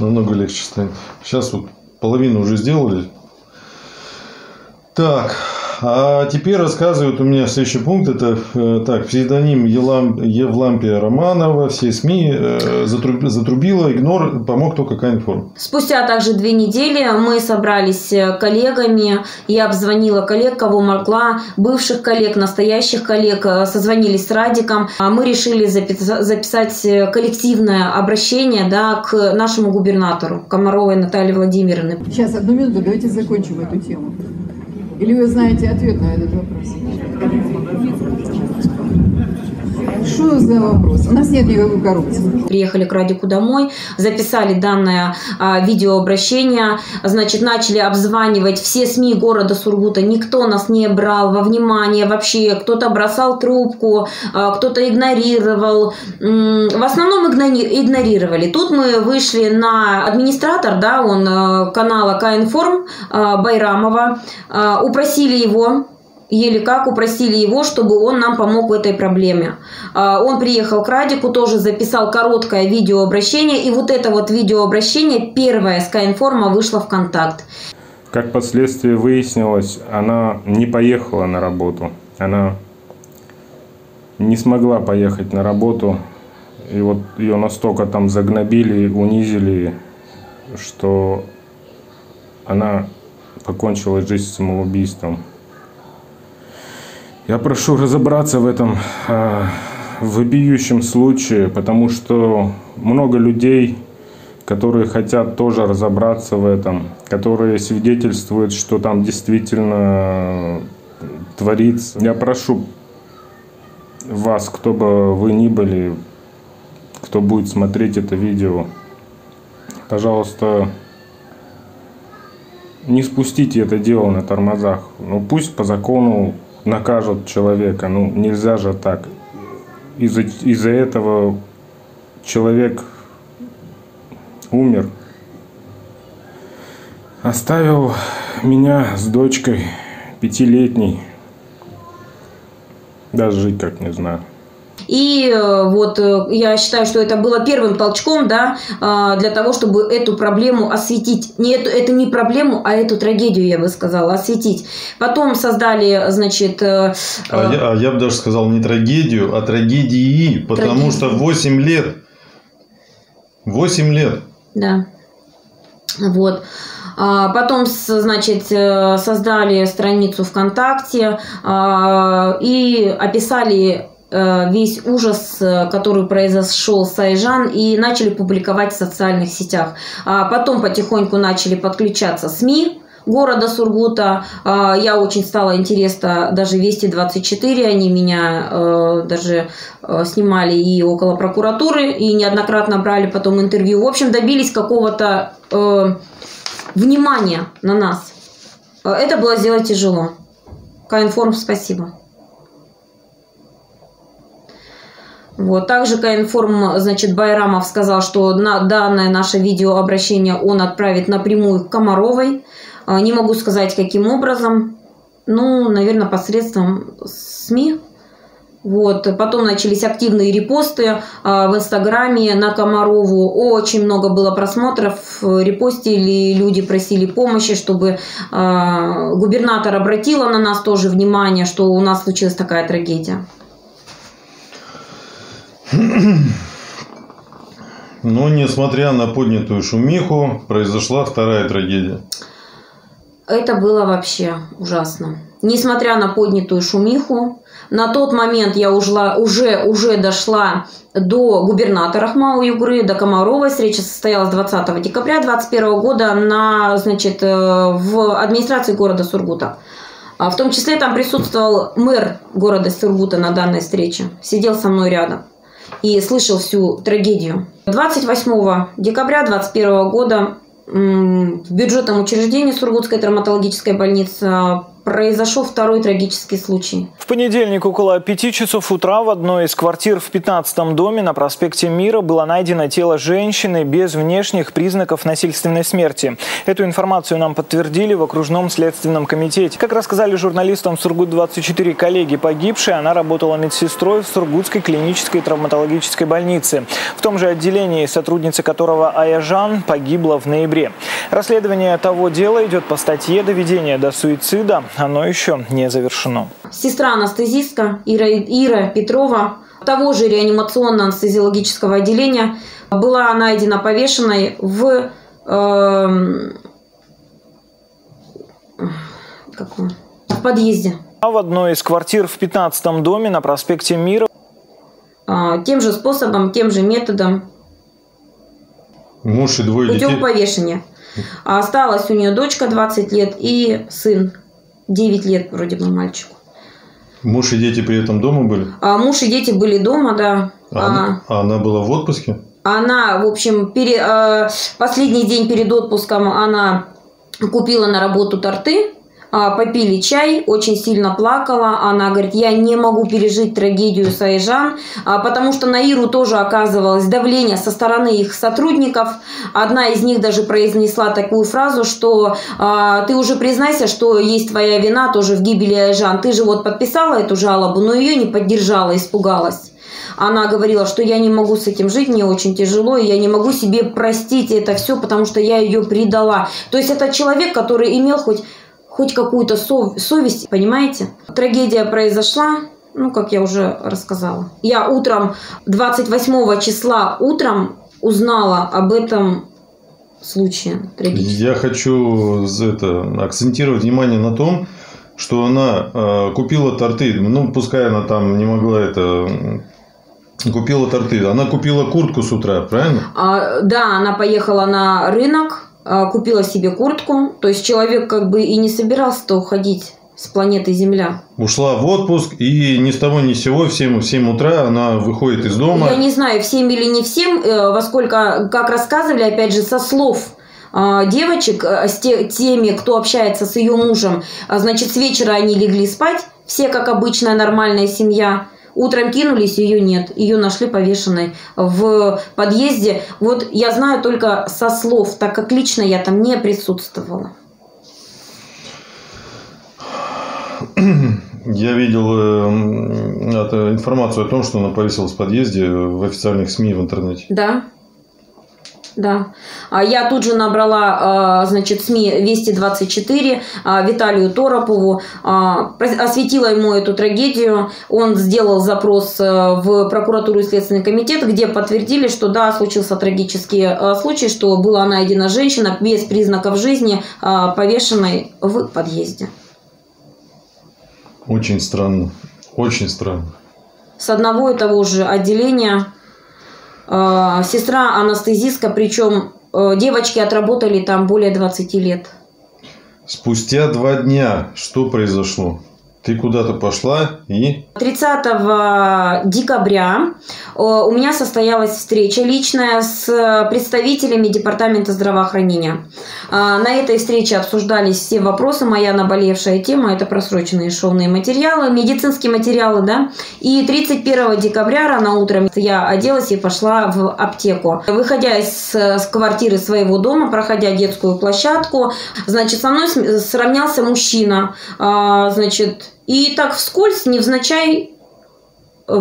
Намного легче станет. Сейчас вот половину уже сделали. Так. А теперь рассказывают у меня следующий пункт. Это так, псевдоним Евлампия Романова. Все СМИ затрубила, игнор, помог только К-ИНФОРМ. Спустя также 2 недели мы собрались с коллегами. Я обзвонила коллег, кого могла, бывших коллег, настоящих коллег. Созвонились с Радиком. Мы решили записать коллективное обращение, да, к нашему губернатору, Комаровой Наталье Владимировне. Сейчас, 1 минуту, давайте закончим эту тему. Или вы знаете ответ на этот вопрос? Что за вопрос? У нас нет никакой коррупции. Приехали к Радику домой, записали данное видеообращение, значит, начали обзванивать все СМИ города Сургута. Никто нас не брал во внимание вообще. Кто-то бросал трубку, кто-то игнорировал. В основном игнорировали. Тут мы вышли на администратор, да, он канала К-ИНФОРМ, Байрамова, упросили его. Еле как упросили его, чтобы он нам помог в этой проблеме. Он приехал к Радику, тоже записал короткое видеообращение. И вот это вот видеообращение, первое с К-ИНФОРМа, вышло в «Контакт». Как впоследствии выяснилось, она не поехала на работу. Она не смогла поехать на работу. И вот ее настолько там загнобили, унизили, что она покончила жизнь самоубийством. Я прошу разобраться в этом вопиющем случае, потому что много людей, которые хотят тоже разобраться в этом, которые свидетельствуют, что там действительно творится. Я прошу вас, кто бы вы ни были, кто будет смотреть это видео, пожалуйста, не спустите это дело на тормозах. Ну, пусть по закону накажут человека, ну нельзя же так. Из-за этого человек умер. Оставил меня с дочкой 5-летней. Даже жить как не знаю. И вот я считаю, что это было первым толчком, да, для того, чтобы эту проблему осветить. Не эту, это не проблему, а эту трагедию, я бы сказала, осветить. Потом создали, значит... я бы даже сказал не трагедию, а трагедии, потому что 8 лет. 8 лет. Да. Вот. Потом, значит, создали страницу ВКонтакте и описали весь ужас, который произошел с Айжан, и начали публиковать в социальных сетях. Потом потихоньку начали подключаться СМИ города Сургута. Я очень стала интересна, даже Вести-24, они меня даже снимали и около прокуратуры, и неоднократно брали потом интервью. В общем, добились какого-то внимания на нас. Это было сделать тяжело. К-ИНФОРМ, спасибо. Вот. Также К-ИНФОРМ, значит, Байрамов сказал, что на данное наше видеообращение он отправит напрямую к Комаровой. Не могу сказать, каким образом. Ну, наверное, посредством СМИ. Вот. Потом начались активные репосты в Инстаграме на Комарову. Очень много было просмотров. Репостили, люди просили помощи, чтобы губернатор обратила на нас тоже внимание, что у нас случилась такая трагедия. Но, несмотря на поднятую шумиху, произошла вторая трагедия. Это было вообще ужасно. Несмотря на поднятую шумиху, на тот момент я уже дошла до губернатора ХМАО-Югры, до Комаровой. Встреча состоялась 20 декабря 2021 года в администрации города Сургута. В том числе там присутствовал мэр города Сургута на данной встрече. Сидел со мной рядом и слышал всю трагедию. 28 декабря 2021 года в бюджетном учреждении Сургутской травматологической больницы произошел второй трагический случай. В понедельник около 5 часов утра в одной из квартир в 15-м доме на проспекте Мира было найдено тело женщины без внешних признаков насильственной смерти. Эту информацию нам подтвердили в окружном следственном комитете. Как рассказали журналистам Сургут-24 коллеги погибшей, она работала медсестрой в Сургутской клинической травматологической больнице, в том же отделении, сотрудница которого Айжан погибла в ноябре. Расследование того дела идет по статье «Доведение до суицида». Оно еще не завершено. Сестра-анестезистка Ира Петрова того же реанимационно-анестезиологического отделения была найдена повешенной в подъезде. А в одной из квартир в 15-м доме на проспекте Мира. Тем же способом, тем же методом. Муж и двое детей. Путем повешения. Осталась у нее дочка 20 лет и сын. 9 лет вроде бы мальчику. Муж и дети при этом дома были? Муж и дети были дома, да. Она была в отпуске? Она, в общем, последний день перед отпуском она купила на работу торты, попили чай, очень сильно плакала. Она говорит, я не могу пережить трагедию с Айжан, потому что на Иру тоже оказывалось давление со стороны их сотрудников. Одна из них даже произнесла такую фразу, что ты уже признайся, что есть твоя вина тоже в гибели Айжан. Ты же вот подписала эту жалобу, но ее не поддержала, испугалась. Она говорила, что я не могу с этим жить, мне очень тяжело, и я не могу себе простить это все, потому что я ее предала. То есть это человек, который имел хоть какую-то совесть, понимаете? Трагедия произошла, ну, как я уже рассказала. Я утром, 28 числа утром узнала об этом случае трагическом. Я хочу акцентировать внимание на том, что она купила торты, ну, пускай она там не могла купила торты, она купила куртку с утра, правильно? Да, она поехала на рынок. Купила себе куртку. То есть человек как бы и не собирался-то уходить с планеты Земля. Ушла в отпуск, и ни с того ни с сего в 7 утра она выходит из дома. Я не знаю, в 7 или не в 7, во сколько, как рассказывали, опять же, со слов девочек, с теми, кто общается с ее мужем. Значит, с вечера они легли спать, все, как обычная нормальная семья. Утром кинулись, ее нет. Ее нашли повешенной в подъезде. Вот я знаю только со слов, так как лично я там не присутствовала. Я видел информацию о том, что она повесилась в подъезде в официальных СМИ в интернете. Да. Да. Я тут же набрала, значит, СМИ «Вести-24», Виталию Торопову, осветила ему эту трагедию. Он сделал запрос в прокуратуру и Следственный комитет, где подтвердили, что да, случился трагический случай, что была найдена женщина без признаков жизни, повешенной в подъезде. Очень странно. Очень странно. С одного и того же отделения. Сестра анестезистка, причем девочки отработали там более 20 лет. Спустя 2 дня что произошло? Ты куда-то пошла и... 30 декабря у меня состоялась встреча личная с представителями Департамента здравоохранения. На этой встрече обсуждались все вопросы. Моя наболевшая тема – это просроченные шовные материалы, медицинские материалы, да. И 31 декабря рано утром я оделась и пошла в аптеку. Выходя из квартиры своего дома, проходя детскую площадку, значит, со мной сравнялся мужчина, значит... И так вскользь, невзначай,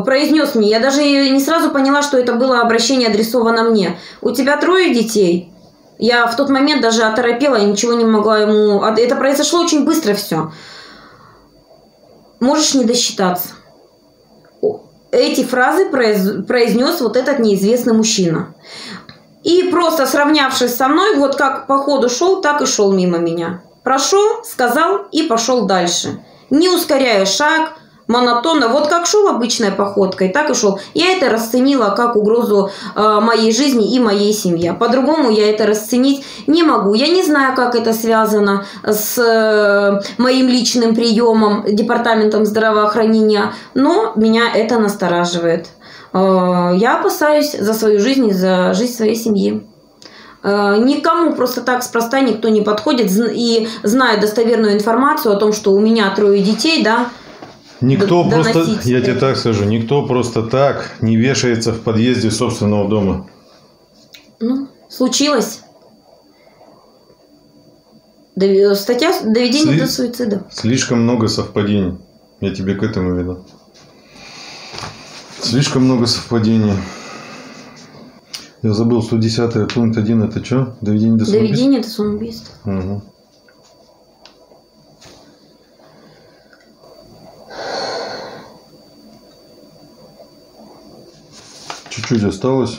произнес мне, я даже не сразу поняла, что это было обращение адресовано мне. «У тебя 3 детей?» Я в тот момент даже оторопела, я ничего не могла ему... Это произошло очень быстро все. «Можешь не досчитаться». Эти фразы произнес вот этот неизвестный мужчина. И просто сравнявшись со мной, вот как по ходу шел, так и шел мимо меня. Прошел, сказал и пошел дальше. Не ускоряя шаг, монотонно, вот как шел обычной походкой, так и шел. Я это расценила как угрозу моей жизни и моей семье. По-другому я это расценить не могу. Я не знаю, как это связано с моим личным приемом, департаментом здравоохранения, но меня это настораживает. Я опасаюсь за свою жизнь и за жизнь своей семьи. Никому просто так спроста никто не подходит, и зная достоверную информацию о том, что у меня 3 детей, да, никто просто, я тебе так скажу, никто просто так не вешается в подъезде собственного дома. Ну, случилось. Статья «Доведение до суицида». Слишком много совпадений. Я тебе к этому веду. Слишком много совпадений. Я забыл, 110-й пункт 1 – это что? Доведение до самоубийства? Доведение до самоубийства. Угу. Чуть-чуть осталось.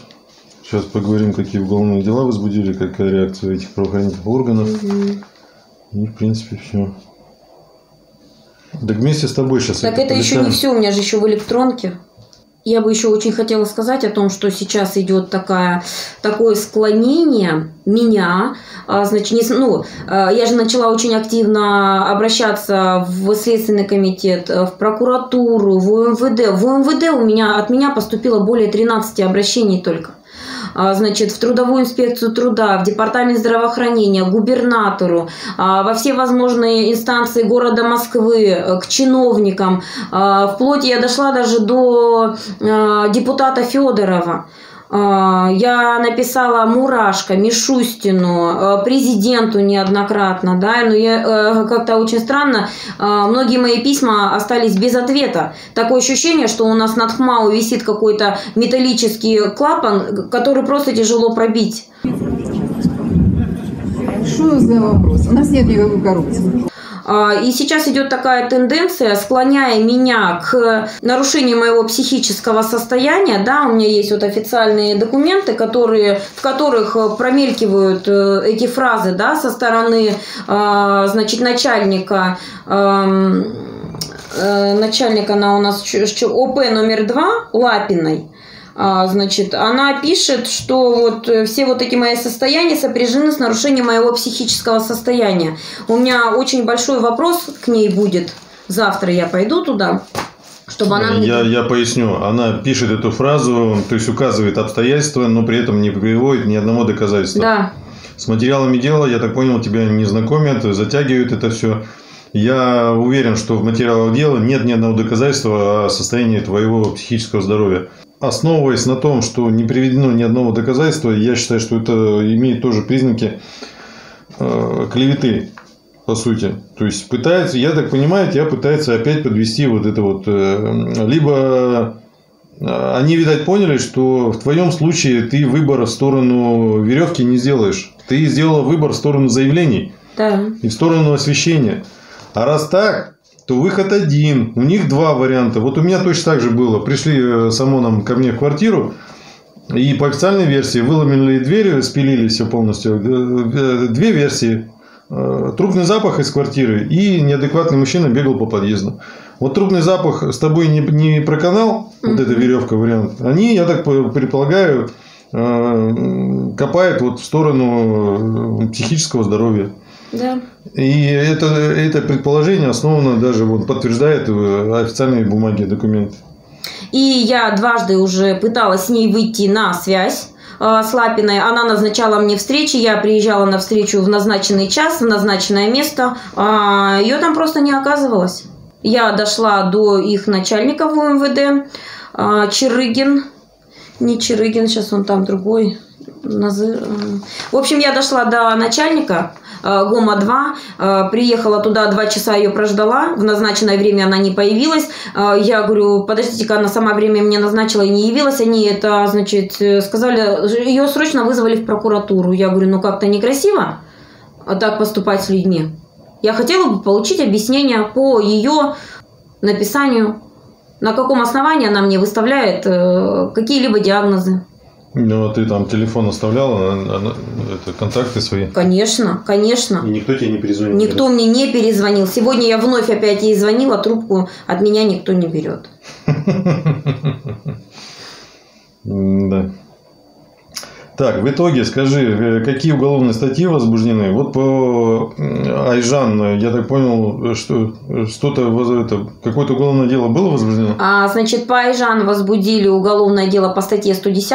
Сейчас поговорим, какие уголовные дела возбудили, какая реакция этих правоохранительных органов. Угу. И, в принципе, все. Так вместе с тобой сейчас... Так это еще не все, у меня же еще в электронке. Я бы еще очень хотела сказать о том, что сейчас идет такое склонение меня. Значит, ну, я же начала очень активно обращаться в Следственный комитет, в прокуратуру, в УМВД. В УМВД от меня поступило более 13 обращений только. Значит, в Трудовую инспекцию труда, в Департамент здравоохранения, губернатору, во все возможные инстанции города Москвы, к чиновникам. Вплоть я дошла даже до депутата Федорова. Я написала Мурашко, Мишустину, президенту неоднократно, да, но я как-то очень странно, многие мои письма остались без ответа. Такое ощущение, что у нас над ХМАО висит какой-то металлический клапан, который просто тяжело пробить. Что за вопрос? У нас нет никакой коррупции. И сейчас идет такая тенденция, склоняя меня к нарушению моего психического состояния. Да, у меня есть вот официальные документы, в которых промелькивают эти фразы, да, со стороны, значит, начальника она у нас ОП номер 2 Лапиной. Значит, она пишет, что вот все вот эти мои состояния сопряжены с нарушением моего психического состояния. У меня очень большой вопрос к ней будет. Завтра я пойду туда, чтобы она... Я поясню. Она пишет эту фразу, то есть указывает обстоятельства, но при этом не приводит ни одного доказательства. Да. С материалами дела, я так понял, тебя не знакомят, затягивают это все. Я уверен, что в материалах дела нет ни одного доказательства о состоянии твоего психического здоровья. Основываясь на том, что не приведено ни одного доказательства, я считаю, что это имеет тоже признаки клеветы, по сути. То есть пытается, я так понимаю, тебя пытается опять подвести вот это вот либо Они, видать, поняли, что в твоем случае ты выбор в сторону веревки не сделаешь. Ты сделала выбор в сторону заявлений, да, и в сторону освещения. А раз так, то выход один. У них два варианта. Вот у меня точно так же было. Пришли с ОМОНом ко мне в квартиру. И по официальной версии выломили дверь, спилили все полностью. Две версии. Трупный запах из квартиры и неадекватный мужчина бегал по подъезду. Вот трупный запах с тобой не проканал, вот эта веревка вариант. Они, я так предполагаю, копают вот в сторону психического здоровья. Да. И это предположение основано даже вот, подтверждает официальные бумаги, документы. И я дважды уже пыталась с ней выйти на связь с Лапиной. Она назначала мне встречи, я приезжала на встречу в назначенный час, в назначенное место. Ее там просто не оказывалось. Я дошла до их начальника в МВД, Черыгин, сейчас он там другой. В общем, я дошла до начальника ГОМа-2, приехала туда, 2 часа ее прождала, в назначенное время она не появилась. Я говорю, подождите-ка, она сама время мне назначила и не явилась. Они это, значит, сказали, ее срочно вызвали в прокуратуру. Я говорю, ну как-то некрасиво так поступать с людьми. Я хотела бы получить объяснение по ее написанию, на каком основании она мне выставляет какие-либо диагнозы. Ну, а ты там телефон оставляла, это, контакты свои? Конечно, конечно. И никто тебе не перезвонил? Никто мне не перезвонил. Сегодня я вновь опять ей звонила, трубку от меня никто не берет. Да. Так, в итоге скажи, какие уголовные статьи возбуждены? Вот по Айжан, я так понял, что какое-то уголовное дело было возбуждено? Значит, по Айжан возбудили уголовное дело по статье 110.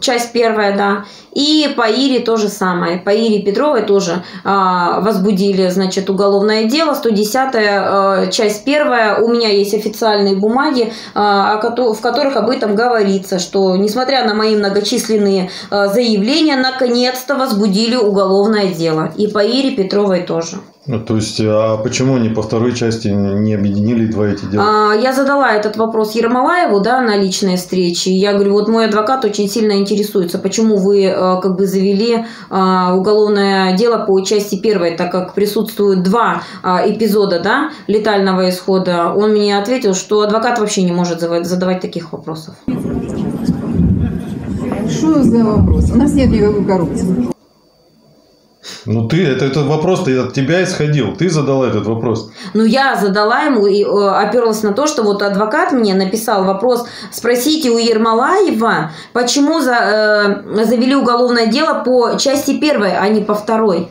Часть первая, да. И по Ире то же самое. По Ире Петровой тоже возбудили, значит, уголовное дело. 110-я, часть первая. У меня есть официальные бумаги, в которых об этом говорится, что, несмотря на мои многочисленные заявления, наконец-то возбудили уголовное дело. И по Ире Петровой тоже. Ну, то есть, а почему они по второй части не объединили два эти дела? Я задала этот вопрос Ермолаеву, да, на личной встрече. Я говорю, вот мой адвокат очень сильно интересуется, почему вы как бы завели уголовное дело по части первой, так как присутствуют два эпизода, да, летального исхода. Он мне ответил, что адвокат вообще не может задавать таких вопросов. Что за вопрос? У нас нет никакой коррупции. Ну, ты, этот вопрос от тебя исходил. Ты задала этот вопрос. Ну, я задала ему и оперлась на то, что вот адвокат мне написал вопрос. Спросите у Ермолаева, почему завели уголовное дело по части первой, а не по второй.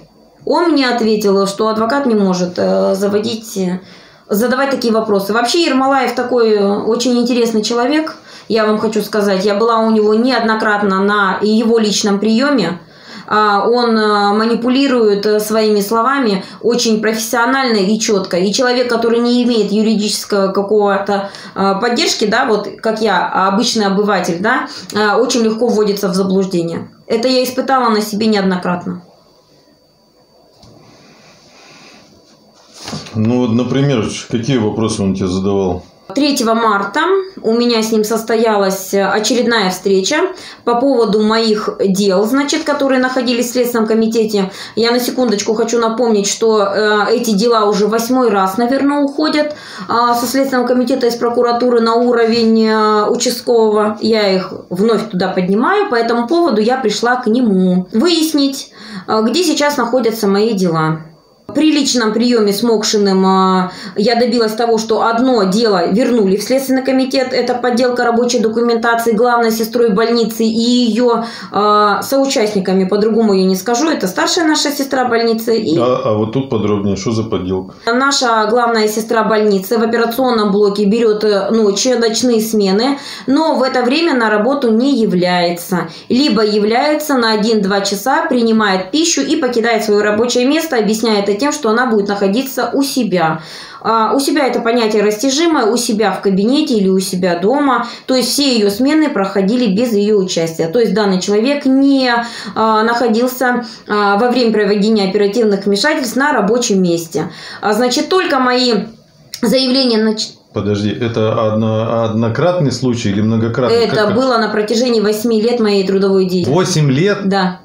Он мне ответил, что адвокат не может задавать такие вопросы. Вообще, Ермолаев такой очень интересный человек, я вам хочу сказать. Я была у него неоднократно на его личном приеме. Он манипулирует своими словами очень профессионально и четко. И человек, который не имеет юридического какого-то поддержки, да, вот как я, обычный обыватель, да, очень легко вводится в заблуждение. Это я испытала на себе неоднократно. Ну вот, например, какие вопросы он тебе задавал? 3 марта у меня с ним состоялась очередная встреча по поводу моих дел, значит, которые находились в Следственном комитете. Я на секундочку хочу напомнить, что эти дела уже 8-й раз, наверное, уходят со Следственного комитета из прокуратуры на уровень участкового. Я их вновь туда поднимаю, по этому поводу я пришла к нему выяснить, где сейчас находятся мои дела. При личном приеме с Мокшиным я добилась того, что одно дело вернули в Следственный комитет. Это подделка рабочей документации главной сестрой больницы и ее соучастниками. По-другому я не скажу. Это старшая наша сестра больницы. И... А вот тут подробнее. Что за подделка? Наша главная сестра больницы в операционном блоке берет ночи, ночные смены, но в это время на работу не является. Либо является на 1-2 часа, принимает пищу и покидает свое рабочее место, объясняет это тем, что она будет находиться у себя. У себя это понятие растяжимое, у себя в кабинете или у себя дома. То есть все ее смены проходили без ее участия. То есть данный человек не находился во время проведения оперативных вмешательств на рабочем месте. Значит, только мои заявления Подожди, это однократный случай или многократный? Это было на протяжении 8 лет моей трудовой деятельности. 8 лет? Да,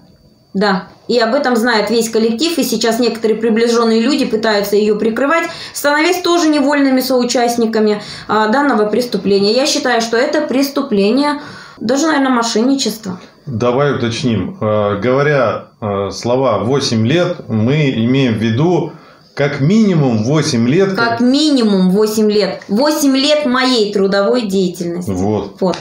да. И об этом знает весь коллектив, и сейчас некоторые приближенные люди пытаются ее прикрывать, становясь тоже невольными соучастниками данного преступления. Я считаю, что это преступление, даже, наверное, мошенничество. Давай уточним. Говоря слова 8 лет, мы имеем в виду как минимум 8 лет. Как минимум 8 лет. 8 лет моей трудовой деятельности. Вот. Вот.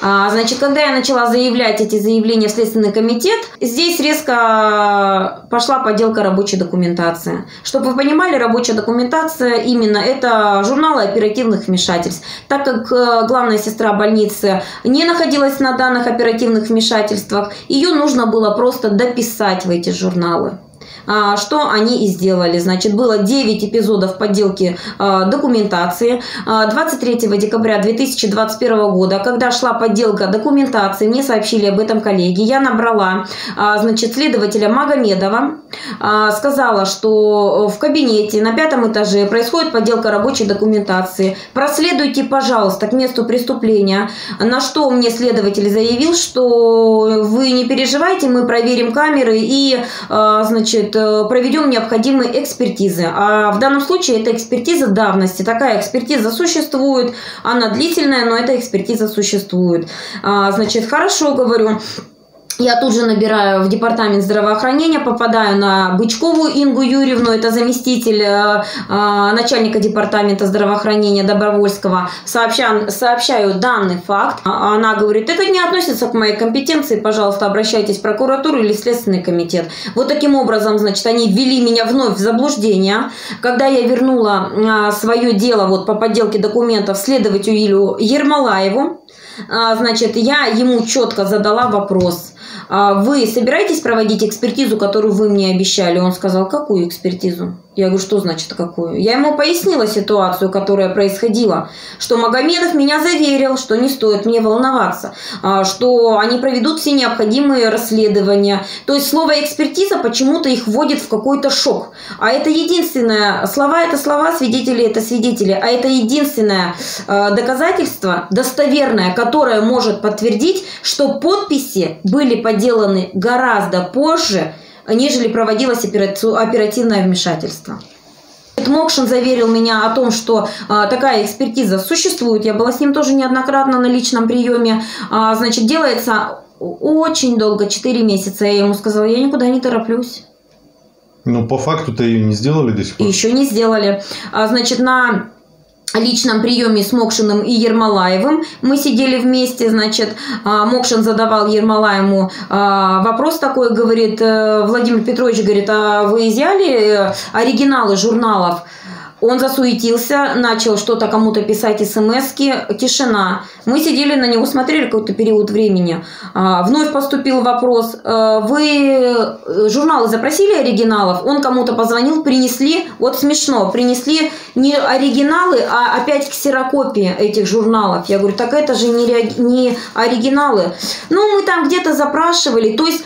Значит, когда я начала заявлять эти заявления в Следственный комитет, здесь резко пошла подделка рабочей документации. Чтобы вы понимали, рабочая документация именно это журналы оперативных вмешательств. Так как главная сестра больницы не находилась на данных оперативных вмешательствах, ее нужно было просто дописать в эти журналы. Что они и сделали. Значит, было 9 эпизодов подделки документации. 23 декабря 2021 года, когда шла подделка документации, мне сообщили об этом коллеги. Я набрала, значит, следователя Магомедова, сказала, что в кабинете на 5 этаже происходит подделка рабочей документации. Проследуйте, пожалуйста, к месту преступления. На что мне следователь заявил, что вы не переживайте, мы проверим камеры и, значит, проведем необходимые экспертизы. А в данном случае это экспертиза давности. Такая экспертиза существует, она длительная, но эта экспертиза существует. Значит, хорошо, говорю. Я тут же набираю в департамент здравоохранения, попадаю на Бычкову Ингу Юрьевну, это заместитель начальника департамента здравоохранения Добровольского, сообщаю данный факт. Она говорит, это не относится к моей компетенции, пожалуйста, обращайтесь в прокуратуру или в Следственный комитет. Вот таким образом, значит, они ввели меня вновь в заблуждение. Когда я вернула свое дело вот, по подделке документов следователю Ермолаеву, значит, я ему четко задала вопрос. Вы собираетесь проводить экспертизу, которую вы мне обещали? Он сказал, какую экспертизу? Я говорю, что значит какую? Я ему пояснила ситуацию, которая происходила, что Магомедов меня заверил, что не стоит мне волноваться, что они проведут все необходимые расследования. То есть слово «экспертиза» почему-то их вводит в какой-то шок. А это единственное, слова – это слова, свидетели – это свидетели, а это единственное доказательство, достоверное, которое может подтвердить, что подписи были подделаны гораздо позже, нежели проводилось оперативное вмешательство. Мокшин заверил меня о том, что такая экспертиза существует. Я была с ним тоже неоднократно на личном приеме. Значит, делается очень долго, 4 месяца. Я ему сказала, я никуда не тороплюсь. Ну, по факту-то ее не сделали до сих пор? Еще не сделали. Значит, на личном приеме с Мокшиным и Ермолаевым. Мы сидели вместе, значит, Мокшин задавал Ермолаеву вопрос такой, говорит, Владимир Петрович, говорит, а вы изъяли оригиналы журналов? Он засуетился, начал что-то кому-то писать смс-ки, тишина. Мы сидели на него, смотрели какой-то период времени. Вновь поступил вопрос, вы журналы запросили оригиналов? Он кому-то позвонил, принесли, вот смешно, принесли не оригиналы, а опять ксерокопии этих журналов. Я говорю, так это же не оригиналы. Ну, мы там где-то запрашивали, то есть...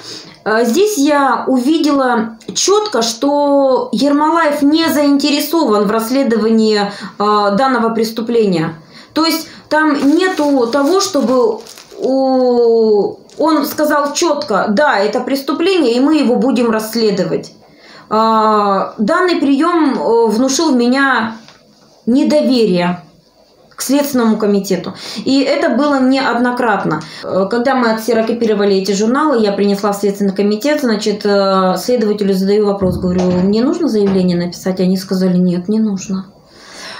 Здесь я увидела четко, что Ермолаев не заинтересован в расследовании данного преступления. То есть там нету того, чтобы он сказал четко, да, это преступление, и мы его будем расследовать. Данный прием внушил в меня недоверие к Следственному комитету. И это было неоднократно. Когда мы отксерокопировали эти журналы, я принесла в Следственный комитет, значит, следователю задаю вопрос, говорю, мне нужно заявление написать? Они сказали, нет, не нужно.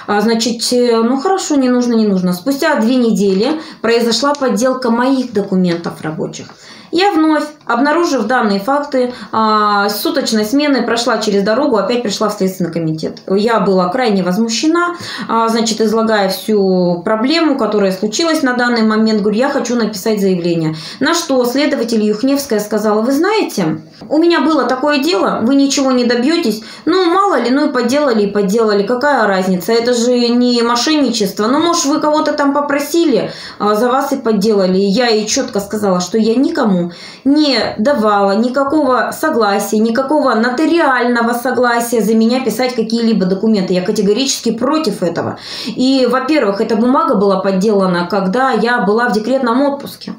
Значит, ну хорошо, не нужно, не нужно. Спустя 2 недели произошла подделка моих документов рабочих. Я вновь, обнаружив данные факты, с суточной смены прошла через дорогу, опять пришла в Следственный комитет. Я была крайне возмущена, значит, излагая всю проблему, которая случилась на данный момент. Говорю, я хочу написать заявление. На что следователь Юхневская сказала, вы знаете, у меня было такое дело, вы ничего не добьетесь. Ну, мало ли, ну и подделали, какая разница, это же не мошенничество. Ну, может, вы кого-то там попросили, за вас и подделали. Я ей четко сказала, что я никому Сторону не давала никакого согласия, никакого нотариального согласия за меня писать какие-либо документы. Я категорически против этого. И, во-первых, эта бумага была подделана, когда я была в декретном отпуске.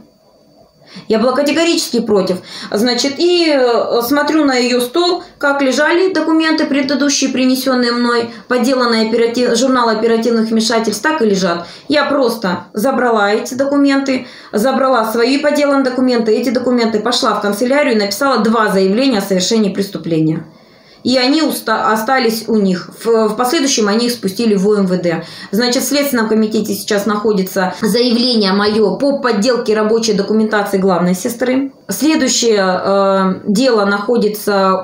Я была категорически против. Значит, и смотрю на ее стол, как лежали документы предыдущие, принесенные мной, подделанные журнал оперативных вмешательств, так и лежат. Я просто забрала эти документы, забрала свои подделанные документы, эти документы, пошла в канцелярию и написала 2 заявления о совершении преступления. И они остались у них. В последующем они их спустили в УМВД. Значит, в Следственном комитете сейчас находится заявление мое по подделке рабочей документации главной сестры. Следующее дело находится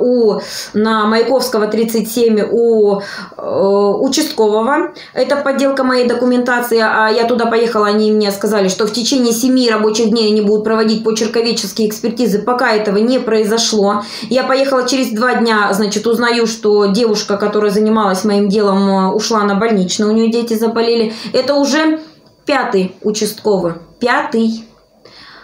на Маяковского, 37, у участкового. Это подделка моей документации. А я туда поехала, они мне сказали, что в течение 7 рабочих дней они будут проводить почерковедческие экспертизы. Пока этого не произошло. Я поехала через 2 дня, значит, узнаю, что девушка, которая занималась моим делом, ушла на больничный, у нее дети заболели. Это уже 5-й участковый,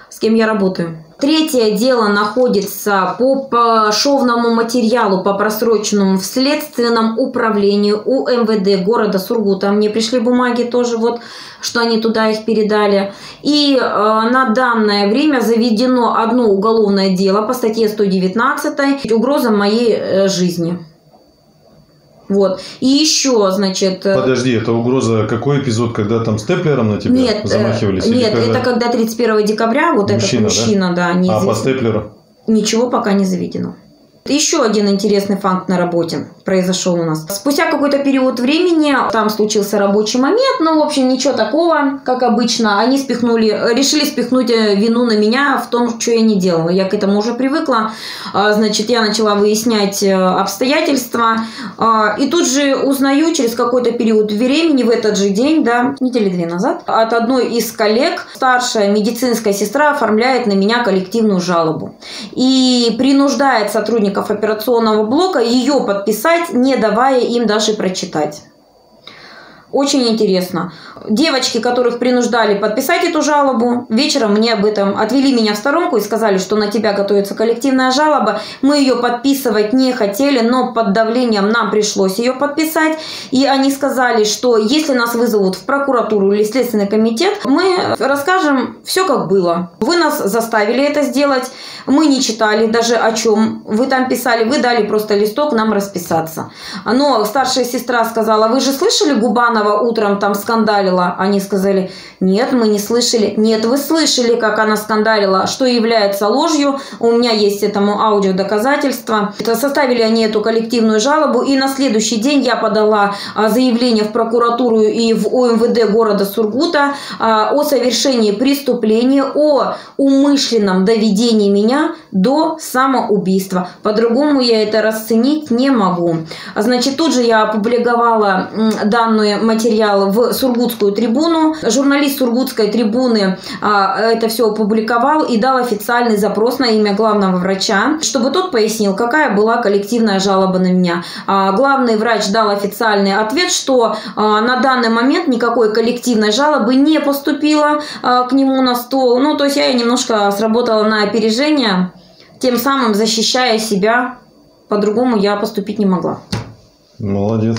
с кем я работаю. 3-е дело находится по пошовному материалу, по просроченному, в Следственном управлении у МВД города Сургута. Мне пришли бумаги тоже, вот, что они туда их передали. И на данное время заведено 1 уголовное дело по статье 119 «Угроза моей жизни». Вот. И еще, значит... Подожди, это угроза какой эпизод, когда там степлером на тебя замахивались? Нет, когда... это когда 31 декабря, вот мужчина, этот мужчина, да, не по степлеру? Ничего пока не заведено. Еще один интересный факт на работе произошел у нас. Спустя какой-то период времени там случился рабочий момент, но, в общем, ничего такого, как обычно. Они решили спихнуть вину на меня в том, что я не делала. Я к этому уже привыкла. Значит, я начала выяснять обстоятельства. И тут же узнаю через какой-то период времени, в этот же день, да, недели 2 назад, от одной из коллег, старшая медицинская сестра оформляет на меня коллективную жалобу и принуждает сотрудников операционного блока ее подписать, не давая им даже прочитать. Очень интересно. Девочки, которых принуждали подписать эту жалобу, вечером мне об этом отвели меня в сторонку и сказали, что на тебя готовится коллективная жалоба. Мы ее подписывать не хотели, но под давлением нам пришлось ее подписать. И они сказали, что если нас вызовут в прокуратуру или Следственный комитет, мы расскажем все, как было. Вы нас заставили это сделать, мы не читали даже, о чем вы там писали, вы дали просто листок нам расписаться. Но старшая сестра сказала: вы же слышали, Губанова утром там скандалила. Они сказали: нет, мы не слышали. Нет, вы слышали, как она скандалила, что является ложью. У меня есть этому аудиодоказательства. Составили они эту коллективную жалобу, и на следующий день я подала заявление в прокуратуру и в ОМВД города Сургута о совершении преступления, о умышленном доведении меня до самоубийства. По-другому я это расценить не могу. Значит, тут же я опубликовала данную материал в Сургутскую трибуну. Журналист Сургутской трибуны это все опубликовал и дал официальный запрос на имя главного врача, чтобы тот пояснил, какая была коллективная жалоба на меня. Главный врач дал официальный ответ, что на данный момент никакой коллективной жалобы не поступило к нему на стол. Ну, то есть я немножко сработала на опережение, тем самым защищая себя. По-другому я поступить не могла. Молодец.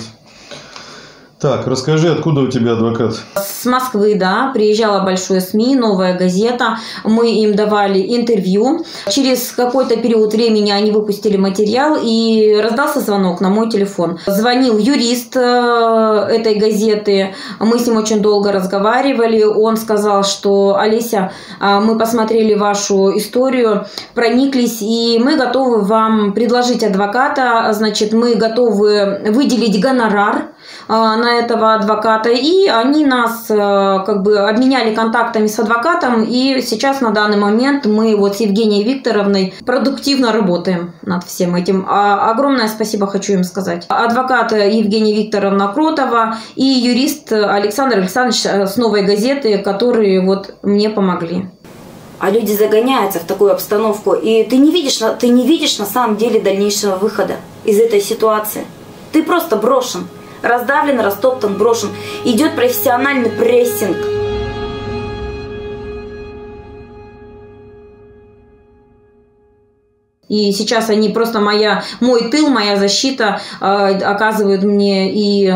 Так, расскажи, откуда у тебя адвокат? С Москвы, да. Приезжала большое СМИ, «Новая газета». Мы им давали интервью. Через какой-то период времени они выпустили материал, и раздался звонок на мой телефон. Звонил юрист этой газеты. Мы с ним очень долго разговаривали. Он сказал, что: Олеся, мы посмотрели вашу историю, прониклись, и мы готовы вам предложить адвоката. Значит, мы готовы выделить гонорар на этого адвоката. И они нас как бы обменяли контактами с адвокатом, и сейчас на данный момент мы вот с Евгенией Викторовной продуктивно работаем над всем этим. Огромное спасибо хочу им сказать. Адвокат Евгения Викторовна Кротова и юрист Александр Александрович с «Новой газеты», которые вот мне помогли. А люди загоняются в такую обстановку, и ты не видишь на самом деле дальнейшего выхода из этой ситуации. Ты просто брошен. Раздавлен, растоптан, брошен. Идет профессиональный прессинг. И сейчас они просто мой тыл, моя защита оказывают мне и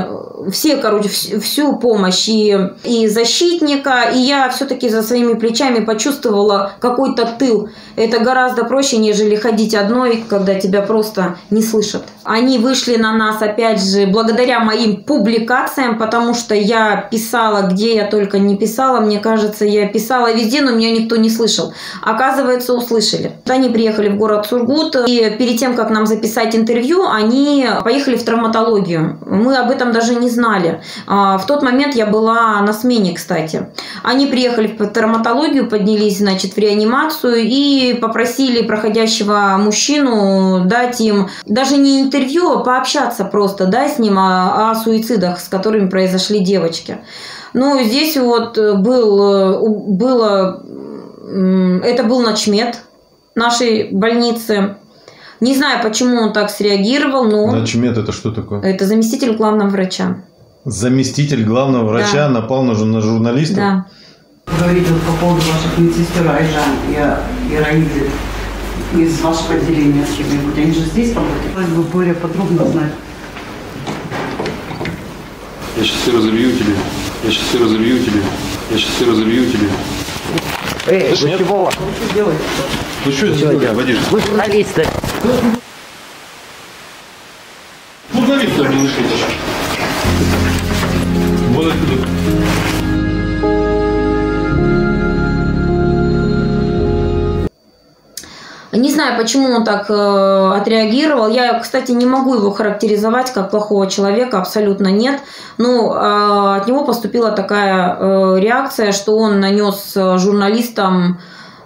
все, короче, всю помощь и защитника. И я все-таки за своими плечами почувствовала какой-то тыл. Это гораздо проще, нежели ходить одной, когда тебя просто не слышат. Они вышли на нас, опять же, благодаря моим публикациям, потому что я писала, где я только не писала. Мне кажется, я писала везде, но меня никто не слышал. Оказывается, услышали. Они приехали в город Сургут, и перед тем, как нам записать интервью, они поехали в травматологию. Мы об этом даже не знали. В тот момент я была на смене, кстати. Они приехали в травматологию, поднялись, значит, в реанимацию и попросили проходящего мужчину дать им даже не интервью, а пообщаться просто, да, с ним о суицидах, с которыми произошли девочки. Ну, здесь вот это был начмед нашей больницы. Не знаю, почему он так среагировал, но... Начмед – это что такое? Это заместитель главного врача. Заместитель главного врача, да. Напал на журналистов? Да. Говорит вот по поводу ваших медсестер Айжан и Раиды из вашего отделения. Они же здесь работают. Хотелось бы более подробно знать. Я сейчас и разобью тебя. Я сейчас и разобью тебя. Я сейчас и разобью тебя. Эй, Гусевова! Что делаете? Ну что это делаете, Вадим? Вы журналисты. Журналисты не нашли. Вот отсюда. Не знаю, почему он так отреагировал. Я, кстати, не могу его характеризовать как плохого человека, абсолютно нет. Но от него поступила такая реакция, что он нанес журналистам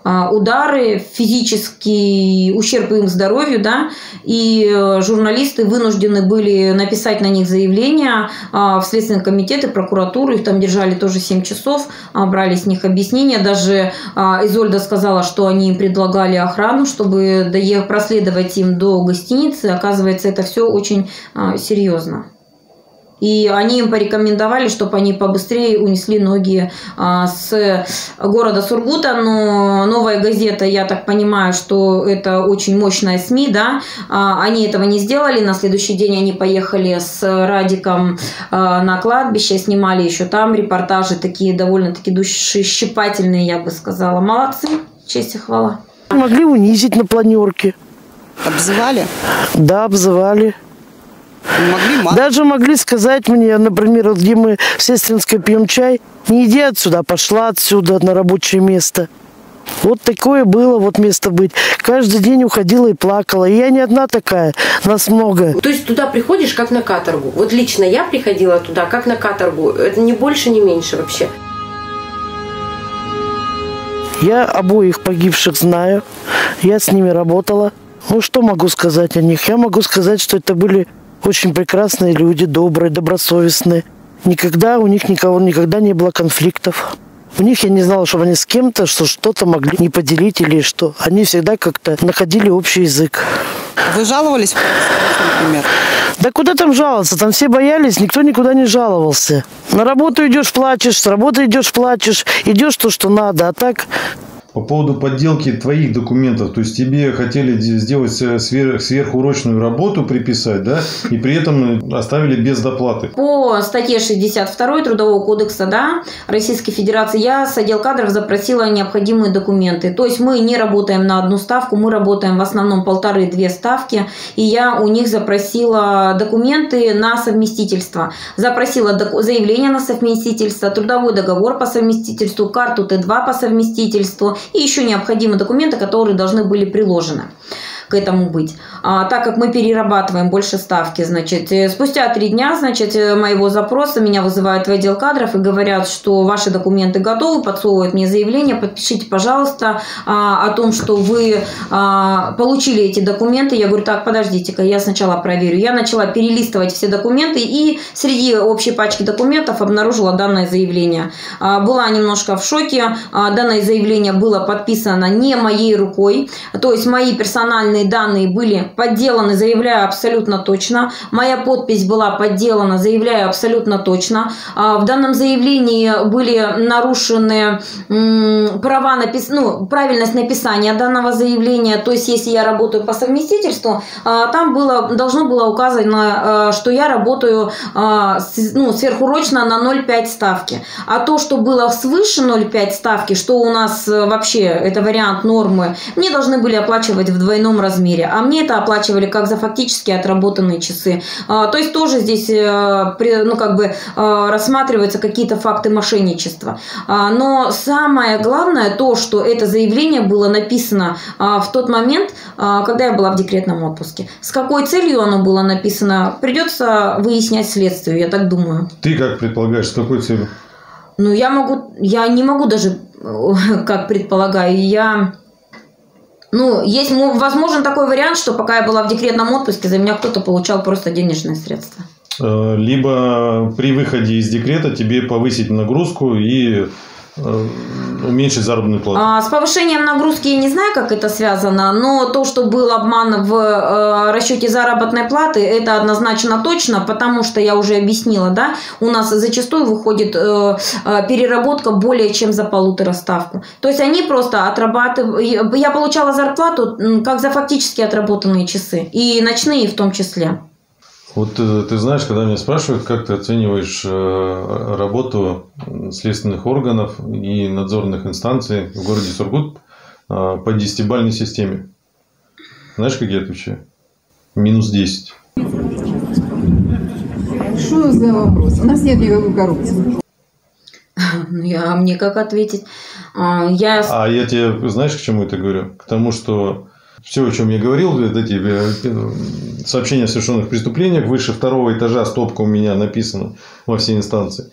удары, физический ущерб им здоровью, да, и журналисты вынуждены были написать на них заявление в Следственный комитет и прокуратуру, их там держали тоже 7 часов, брали с них объяснения, даже Изольда сказала, что они им предлагали охрану, чтобы проследовать им до гостиницы, оказывается, это все очень серьезно. И они им порекомендовали, чтобы они побыстрее унесли ноги с города Сургута. Но «Новая газета», я так понимаю, что это очень мощная СМИ, да? Они этого не сделали. На следующий день они поехали с Радиком на кладбище, снимали еще там репортажи, такие довольно-таки душещипательные, я бы сказала. Молодцы, честь и хвала. Могли унизить на планерке. Обзывали? Да, обзывали. Даже могли сказать мне, например, вот где мы в Сестринской пьем чай, не иди отсюда, пошла отсюда на рабочее место. Вот такое было вот место быть. Каждый день уходила и плакала. И я не одна такая, нас много. То есть туда приходишь как на каторгу. Вот лично я приходила туда как на каторгу. Это ни больше, ни меньше вообще. Я обоих погибших знаю. Я с ними работала. Ну что могу сказать о них? Я могу сказать, что это были... Очень прекрасные люди, добрые, добросовестные. Никогда у них никогда не было конфликтов. У них я не знала, чтобы они с кем-то что-то могли не поделить или что. Они всегда как-то находили общий язык. Вы жаловались, например? Да куда там жаловаться? Там все боялись, никто никуда не жаловался. На работу идешь, плачешь, с работы идешь, плачешь. Идешь то, что надо, а так... По поводу подделки твоих документов, то есть тебе хотели сделать сверхурочную работу, приписать, да, и при этом оставили без доплаты. По статье 62 Трудового кодекса, да, Российской Федерации я с отдела кадров запросила необходимые документы. То есть мы не работаем на одну ставку, мы работаем в основном 1,5–2 ставки, и я у них запросила документы на совместительство. Запросила заявление на совместительство, трудовой договор по совместительству, карту Т2 по совместительству. И еще необходимы документы, которые должны были приложены к этому быть. Так как мы перерабатываем больше ставки, значит, спустя 3 дня, значит, моего запроса меня вызывают в отдел кадров и говорят, что ваши документы готовы, подсовывают мне заявление, подпишите, пожалуйста, о том, что вы получили эти документы. Я говорю, так, подождите-ка, я сначала проверю. Я начала перелистывать все документы и среди общей пачки документов обнаружила данное заявление. Была немножко в шоке. Данное заявление было подписано не моей рукой, то есть мои персональные паспортные данные были подделаны, заявляю абсолютно точно. Моя подпись была подделана, заявляю абсолютно точно. В данном заявлении были нарушены права правильность написания данного заявления. То есть, если я работаю по совместительству, там должно было указано, что я работаю сверхурочно на 0,5 ставки. А то, что было свыше 0,5 ставки, что у нас вообще это вариант нормы, мне должны были оплачивать в двойном размере. А мне это оплачивали как за фактически отработанные часы. То есть тоже здесь рассматриваются какие-то факты мошенничества. Но самое главное то, что это заявление было написано в тот момент, когда я была в декретном отпуске. С какой целью оно было написано, придется выяснять следствию, я так думаю. Ты как предполагаешь, с какой целью? Ну, я не могу даже, как предполагаю, есть, возможен такой вариант, что пока я была в декретном отпуске, за меня кто-то получал просто денежные средства. Либо при выходе из декрета тебе повысить нагрузку и уменьшить заработную плату. С повышением нагрузки я не знаю, как это связано, но то, что был обман в расчете заработной платы, это однозначно точно, потому что я уже объяснила, да, у нас зачастую выходит переработка более чем за 1,5 ставку. То есть они просто отрабатывают. Я получала зарплату как за фактически отработанные часы, и ночные в том числе. Вот ты знаешь, когда меня спрашивают, как ты оцениваешь работу следственных органов и надзорных инстанций в городе Сургут по 10-бальной системе. Знаешь, как я отвечаю? -10. Что за вопрос? У нас нет никакой коррупции. Мне как ответить? А я тебе, знаешь, к чему это говорю? К тому, что... Все, о чем я говорил, эти сообщения о совершенных преступлениях, выше 2-го этажа стопка у меня написана во все инстанции.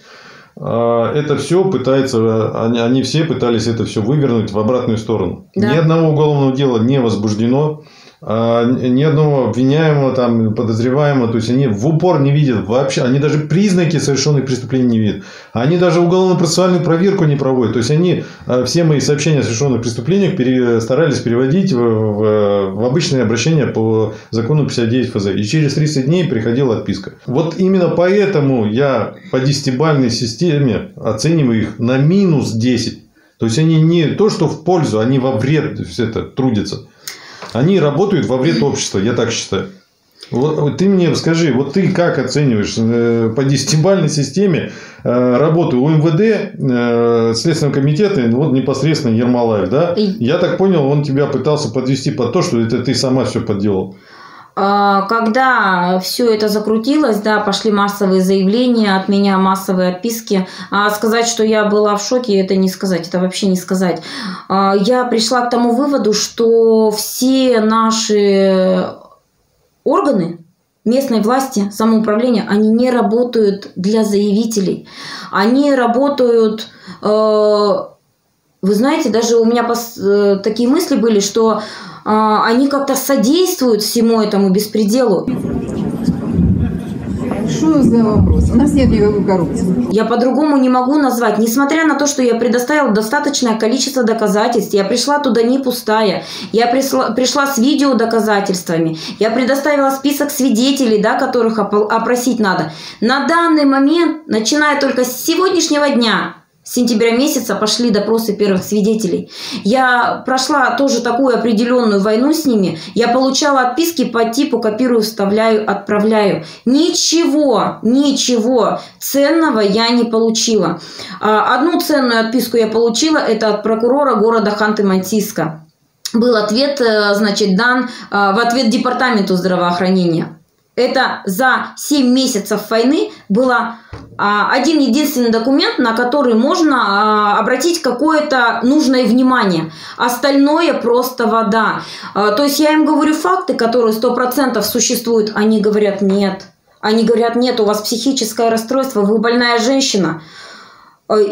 Это все пытается, они все пытались это все вывернуть в обратную сторону. Да. Ни одного уголовного дела не возбуждено, ни одного обвиняемого, подозреваемого. То есть, они в упор не видят вообще, они даже признаки совершенных преступлений не видят. Они даже уголовно-процессуальную проверку не проводят. То есть, они все мои сообщения о совершенных преступлениях старались переводить в обычные обращения по закону 59 ФЗ. И через 30 дней приходила отписка. Вот именно поэтому я по 10-бальной системе оцениваю их на -10. То есть, они не то, что в пользу, они во вред все это трудятся. Они работают во вред общества, я так считаю. Вот ты мне скажи, вот ты как оцениваешь по 10-бальной системе работу УМВД, Следственного комитета, вот непосредственно Ермолаев, да? Я так понял, он тебя пытался подвести под то, что это ты сама все подделала. Когда все это закрутилось, да, пошли массовые заявления, от меня массовые отписки. Сказать, что я была в шоке, это не сказать, это вообще не сказать. Я пришла к тому выводу, что все наши органы местной власти, самоуправления, они не работают для заявителей. Они работают... Вы знаете, даже у меня такие мысли были, что они как-то содействуют всему этому беспределу. Что за вопрос? У нас нет никакой коррупции. Я по-другому не могу назвать. Несмотря на то, что я предоставила достаточное количество доказательств, я пришла туда не пустая. Я пришла с видеодоказательствами. Я предоставила список свидетелей, да, которых опросить надо. На данный момент, начиная только с сегодняшнего дня, с сентября месяца пошли допросы первых свидетелей. Я прошла тоже такую определенную войну с ними. Я получала отписки по типу «копирую, вставляю, отправляю». Ничего ценного я не получила. Одну ценную отписку я получила, это от прокурора города Ханты-Мансийска. Был ответ, значит, дан в ответ департаменту здравоохранения. Это за 7 месяцев войны было один единственный документ, на который можно обратить какое-то нужное внимание. Остальное просто вода. То есть я им говорю факты, которые 100% существуют. Они говорят нет. Они говорят нет, у вас психическое расстройство, вы больная женщина.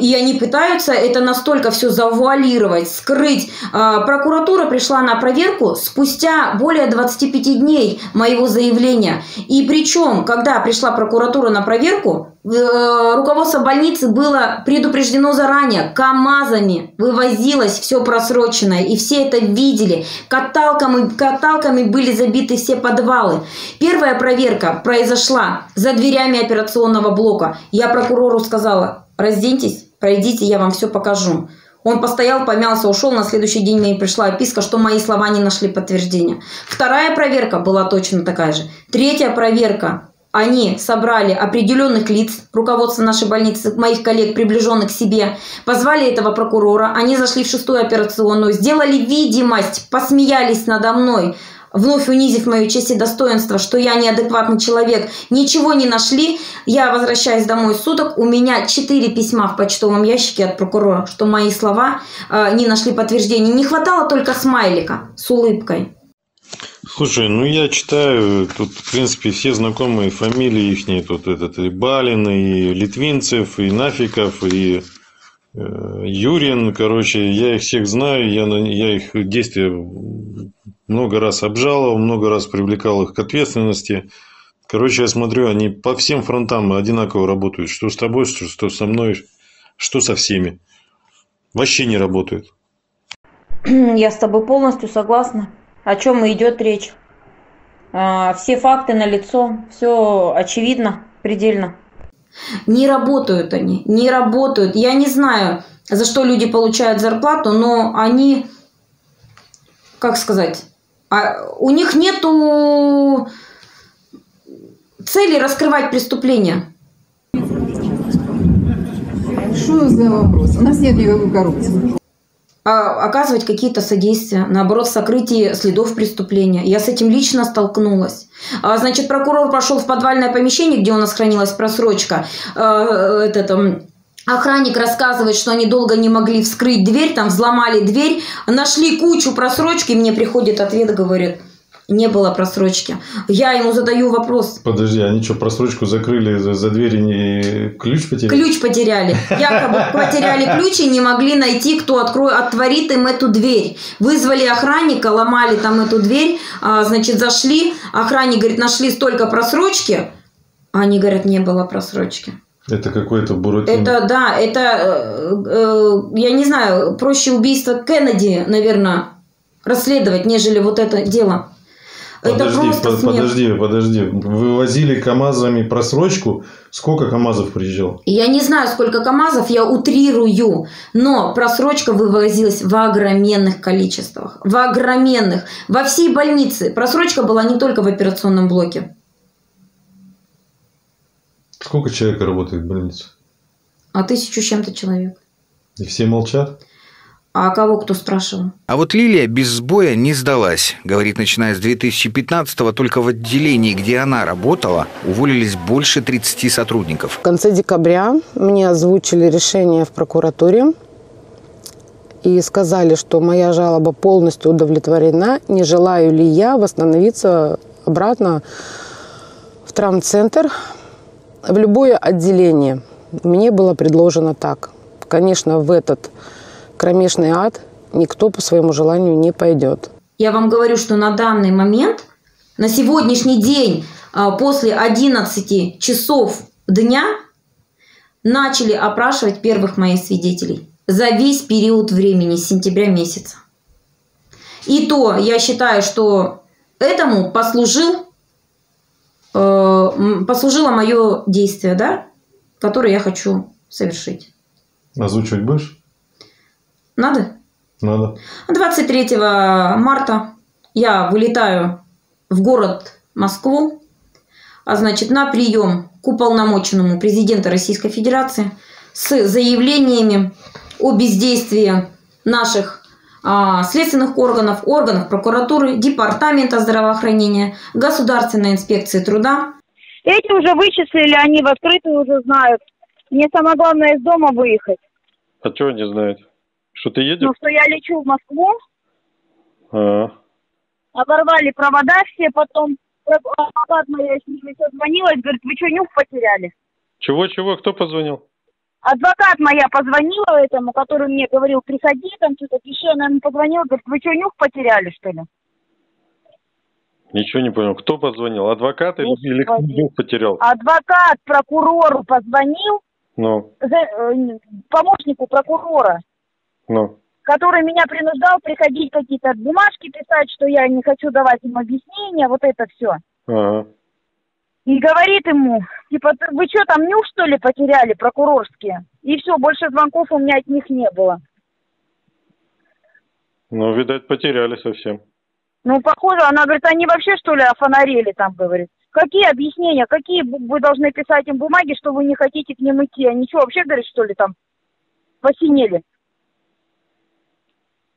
И они пытаются это настолько все завуалировать, скрыть. Прокуратура пришла на проверку спустя более 25 дней моего заявления. И причем, когда пришла прокуратура на проверку, руководство больницы было предупреждено заранее. КАМАЗами вывозилось все просроченное. И все это видели. Каталками были забиты все подвалы. Первая проверка произошла за дверями операционного блока. Я прокурору сказала: разденьтесь, пройдите, я вам все покажу. Он постоял, помялся, ушел. На следующий день мне пришла описка, что мои слова не нашли подтверждения. Вторая проверка была точно такая же. Третья проверка. Они собрали определенных лиц, руководство нашей больницы, моих коллег, приближенных к себе. Позвали этого прокурора. Они зашли в 6-ю операционную, сделали видимость, посмеялись надо мной, вновь унизив мою честь и достоинство, что я неадекватный человек. Ничего не нашли. Я возвращаюсь домой суток. У меня 4 письма в почтовом ящике от прокурора, что мои слова не нашли подтверждения. Не хватало только смайлика с улыбкой. Слушай, ну я читаю, тут в принципе все знакомые фамилии ихние. Тут этот и Балин, и Литвинцев, и Нафиков, и Юрин. Короче, я их всех знаю, я их действия много раз обжаловал, много раз привлекал их к ответственности. Короче, я смотрю, они по всем фронтам одинаково работают. Что с тобой, что со мной, что со всеми. Вообще не работают. Я с тобой полностью согласна. О чем и идет речь. Все факты налицо, все очевидно, предельно. Не работают они, не работают. Я не знаю, за что люди получают зарплату, но они, как сказать, у них нету цели раскрывать преступления. Что за вопрос? У нас нет никакой коррупции. Оказывать какие-то содействия, наоборот, в сокрытии следов преступления. Я с этим лично столкнулась. Значит, прокурор пошел в подвальное помещение, где у нас хранилась просрочка. Охранник рассказывает, что они долго не могли вскрыть дверь, там взломали дверь, нашли кучу просрочки, мне приходит ответ, говорит: не было просрочки. Я ему задаю вопрос. Подожди, они что, просрочку закрыли за дверь и не... ключ потеряли? Ключ потеряли. Якобы потеряли ключ и не могли найти, кто отворит им эту дверь. Вызвали охранника, ломали там эту дверь, значит, зашли. Охранник говорит: нашли столько просрочки. Они говорят: не было просрочки. Это какой-то Буратино. Это, да, это, я не знаю, проще убийство Кеннеди, наверное, расследовать, нежели вот это дело. Подожди, это подожди. Вывозили КАМАЗами просрочку. Сколько КАМАЗов приезжало? Я не знаю, сколько КАМАЗов, я утрирую. Но просрочка вывозилась в огроменных количествах. В огроменных. Во всей больнице. Просрочка была не только в операционном блоке. Сколько человек работает в больнице? 1000 с чем-то человек. И все молчат? А кого кто спрашивал? А вот Лилия без сбоя не сдалась. Говорит, начиная с 2015-го только в отделении, где она работала, уволились больше 30 сотрудников. В конце декабря мне озвучили решение в прокуратуре и сказали, что моя жалоба полностью удовлетворена. Не желаю ли я восстановиться обратно в травмцентр, в любое отделение. Мне было предложено так. Конечно, в этот кромешный ад никто по своему желанию не пойдет. Я вам говорю, что на данный момент, на сегодняшний день, после 11 часов дня, начали опрашивать первых моих свидетелей за весь период времени с сентября месяца. И то, я считаю, что этому послужило мое действие, да, которое я хочу совершить. Озвучивать будешь? Надо? Надо. 23 марта я вылетаю в город Москву, значит, на прием к уполномоченному президента Российской Федерации с заявлениями о бездействии наших следственных органов, органов прокуратуры, департамента здравоохранения, Государственной инспекции труда. Эти уже вычислили, они в открытую уже знают. Мне самое главное из дома выехать. А чего они знают? Что ты едешь? Ну, что я лечу в Москву. Оборвали провода все, потом адвокат моя с ними созвонилась, говорит: вы что, нюх потеряли? Чего-чего? Кто позвонил? Адвокат моя позвонила этому, который мне говорил, приходи, там что-то еще, она ему позвонила, говорит, вы что, нюх потеряли, что ли? Ничего не понял. Кто позвонил? Адвокат или кто нюх потерял? Адвокат прокурору позвонил, ну. Помощнику прокурора, ну. Который меня принуждал приходить какие-то бумажки писать, что я не хочу давать им объяснения, вот это все. Ага. И говорит ему, типа, вы что, там нюх, что ли, потеряли, прокурорские? И все, больше звонков у меня от них не было. Ну, видать, потеряли совсем. Ну, похоже, она говорит, они вообще, что ли, офонарели там, говорит. Какие объяснения, какие вы должны писать им бумаги, что вы не хотите к ним идти? Они что, вообще, говорит, что ли, там, посинели?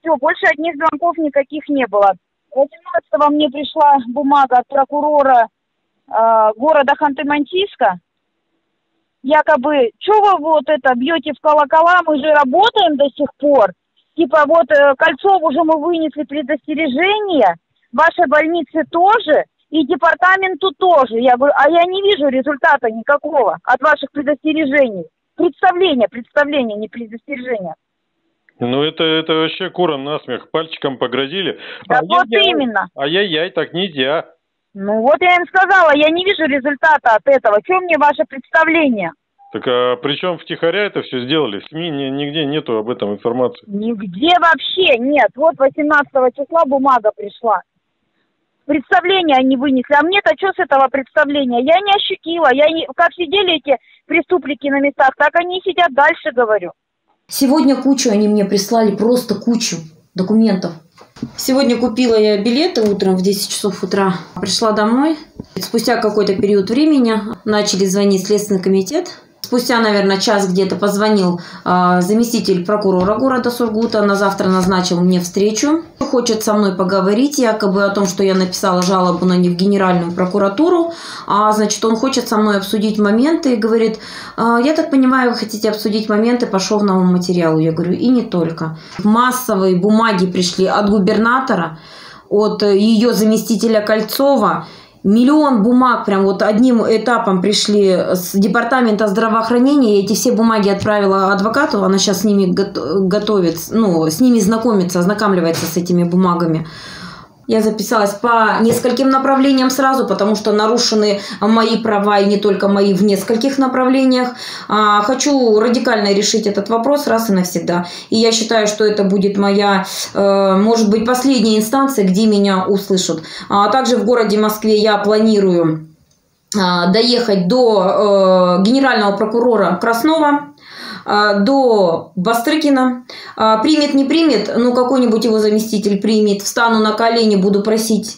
Все, больше от них звонков никаких не было. 18-го мне пришла бумага от прокурора города Ханты-Мансийска, якобы, что вы вот это бьете в колокола, мы же работаем до сих пор, типа вот Кольцову уже мы вынесли предостережение, вашей больнице тоже и департаменту тоже. Я говорю, а я не вижу результата никакого от ваших предостережений. Представление, не предостережение. Ну, это вообще курам насмех, пальчиком погрозили. Да вот именно. Ай-яй-яй, так нельзя. Ну вот я им сказала, я не вижу результата от этого. Чем мне ваше представление? Так а причем втихаря это все сделали? В СМИ нигде нету об этом информации. Нигде вообще нет. Вот 18 числа бумага пришла. Представление они вынесли. А мне-то что с этого представления? Я не ощутила. Как сидели эти преступники на местах, так они и сидят дальше, говорю. Сегодня кучу они мне прислали, просто кучу документов. Сегодня купила я билеты утром в 10 часов утра. Пришла домой. Спустя какой-то период времени начали звонить в Следственный комитет. Спустя, наверное, час где-то позвонил заместитель прокурора города Сургута. На завтра назначил мне встречу. Хочет со мной поговорить якобы о том, что я написала жалобу, но не в Генеральную прокуратуру. А значит, он хочет со мной обсудить моменты и говорит, я так понимаю, вы хотите обсудить моменты по шовному материалу. Я говорю, и не только. Массовые бумаги пришли от губернатора, от ее заместителя Кольцова. Миллион бумаг прям вот одним этапом пришли с департамента здравоохранения. Эти все бумаги отправила адвокату. Она сейчас с ними знакомится, ознакомливается с этими бумагами. Я записалась по нескольким направлениям сразу, потому что нарушены мои права и не только мои в нескольких направлениях. Хочу радикально решить этот вопрос раз и навсегда. И я считаю, что это будет моя, может быть, последняя инстанция, где меня услышат. Также в городе Москве я планирую доехать до генерального прокурора Краснова, до Бастрыкина. Примет, не примет, но какой-нибудь его заместитель примет. Встану на колени, буду просить.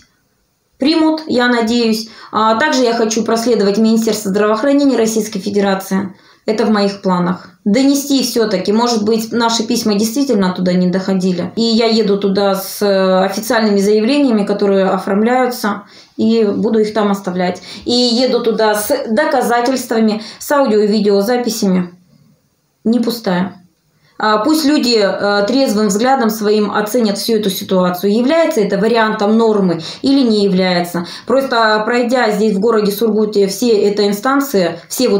Примут, я надеюсь. Также я хочу проследовать Министерство здравоохранения Российской Федерации. Это в моих планах. Донести все-таки. Может быть, наши письма действительно туда не доходили. И я еду туда с официальными заявлениями, которые оформляются, и буду их там оставлять. И еду туда с доказательствами, с аудио и видеозаписями. Не пустая. Пусть люди трезвым взглядом своим оценят всю эту ситуацию. Является это вариантом нормы или не является. Просто пройдя здесь в городе Сургуте все вот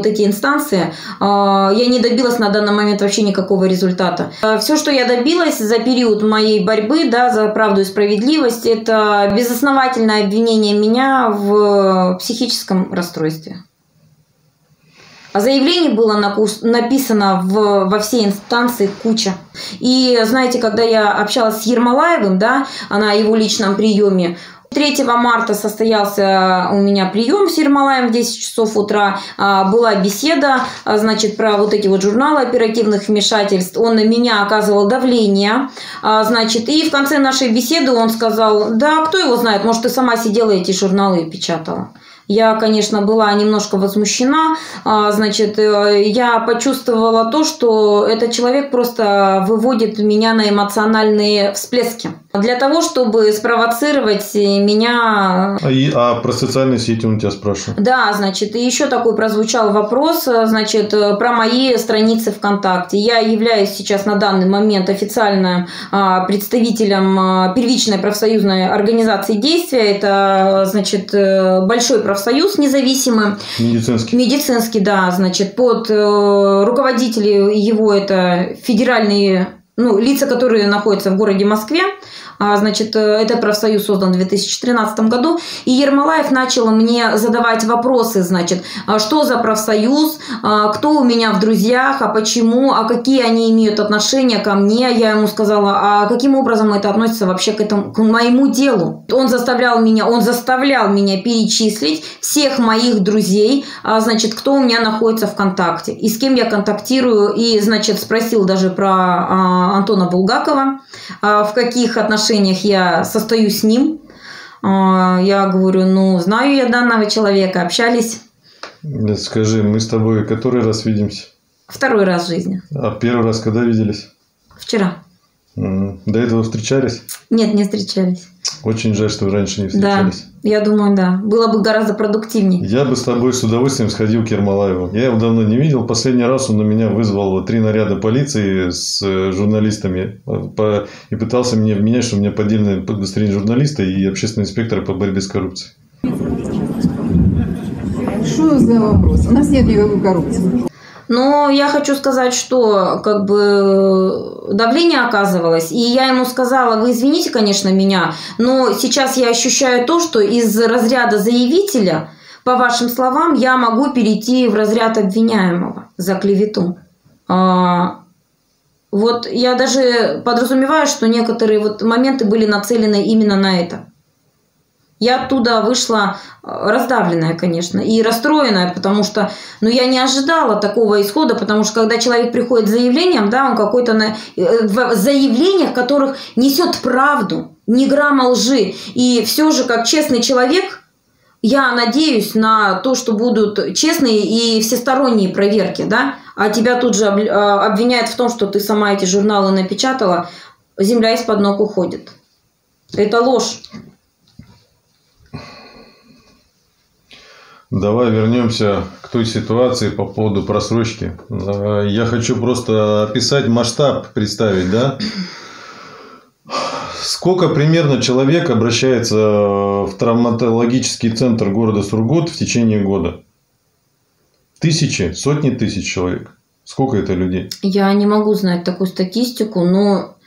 эти инстанции, я не добилась на данный момент вообще никакого результата. Все, что я добилась за период моей борьбы, да, за правду и справедливость, это безосновательное обвинение меня в психическом расстройстве. Заявлений было написано во всей инстанции куча. И знаете, когда я общалась с Ермолаевым, да, на его личном приеме, 3 марта состоялся у меня прием с Ермолаем в 10 часов утра. Была беседа, значит, про вот эти вот журналы оперативных вмешательств. Он на меня оказывал давление. Значит, и в конце нашей беседы он сказал, да, кто его знает, может, ты сама сидела эти журналы и печатала. Я, конечно, была немножко возмущена, значит, я почувствовала то, что этот человек просто выводит меня на эмоциональные всплески. для того, чтобы спровоцировать меня. А про социальные сети он тебя спрашивал? Да, значит, и еще такой прозвучал вопрос, значит, про мои страницы ВКонтакте. Я являюсь сейчас на данный момент официальным представителем первичной профсоюзной организации «Действия». Это, значит, большой профсоюз независимый. Медицинский. Медицинский, да, значит, под руководителей его это федеральные, ну, лица, которые находятся в городе Москве. Значит, этот профсоюз создан в 2013 году. И Ермолаев начал мне задавать вопросы, значит, что за профсоюз, кто у меня в друзьях, а почему, а какие они имеют отношение ко мне. Я ему сказала, а каким образом это относится вообще к этому, к моему делу. Он заставлял меня перечислить всех моих друзей, значит, кто у меня находится ВКонтакте и с кем я контактирую. И, значит, спросил даже про Антона Булгакова, в каких отношениях я состою с ним. Я говорю, ну, знаю я данного человека, общались. Скажи, мы с тобой который раз видимся? Второй раз в жизни. А первый раз когда виделись? Вчера. До этого встречались? Нет, не встречались. Очень жаль, что вы раньше не встречались. Да, я думаю, да. Было бы гораздо продуктивнее. Я бы с тобой с удовольствием сходил к Ермолаеву. Я его давно не видел. Последний раз он на меня вызвал 3 наряда полиции с журналистами и пытался мне вменять, что у меня поддельное удостоверение журналиста и общественного инспектора по борьбе с коррупцией. Что за вопрос? У нас нет никакой коррупции. Но я хочу сказать, что как бы давление оказывалось. И я ему сказала, вы извините, конечно, меня, но сейчас я ощущаю то, что из разряда заявителя, по вашим словам, я могу перейти в разряд обвиняемого за клевету. Вот я даже подразумеваю, что некоторые вот моменты были нацелены именно на это. Я оттуда вышла раздавленная, конечно, и расстроенная, потому что, ну, я не ожидала такого исхода, потому что когда человек приходит с заявлением, да, он какой-то в заявлениях, в которых несет правду, ни грамма лжи, и все же как честный человек, я надеюсь на то, что будут честные и всесторонние проверки, да, а тебя тут же обвиняют в том, что ты сама эти журналы напечатала, земля из-под ног уходит. Это ложь. Давай вернемся к той ситуации по поводу просрочки. Я хочу просто описать масштаб, представить, да? Сколько примерно человек обращается в травматологический центр города Сургут в течение года? Тысячи, сотни тысяч человек. Сколько это людей? Я не могу знать такую статистику, но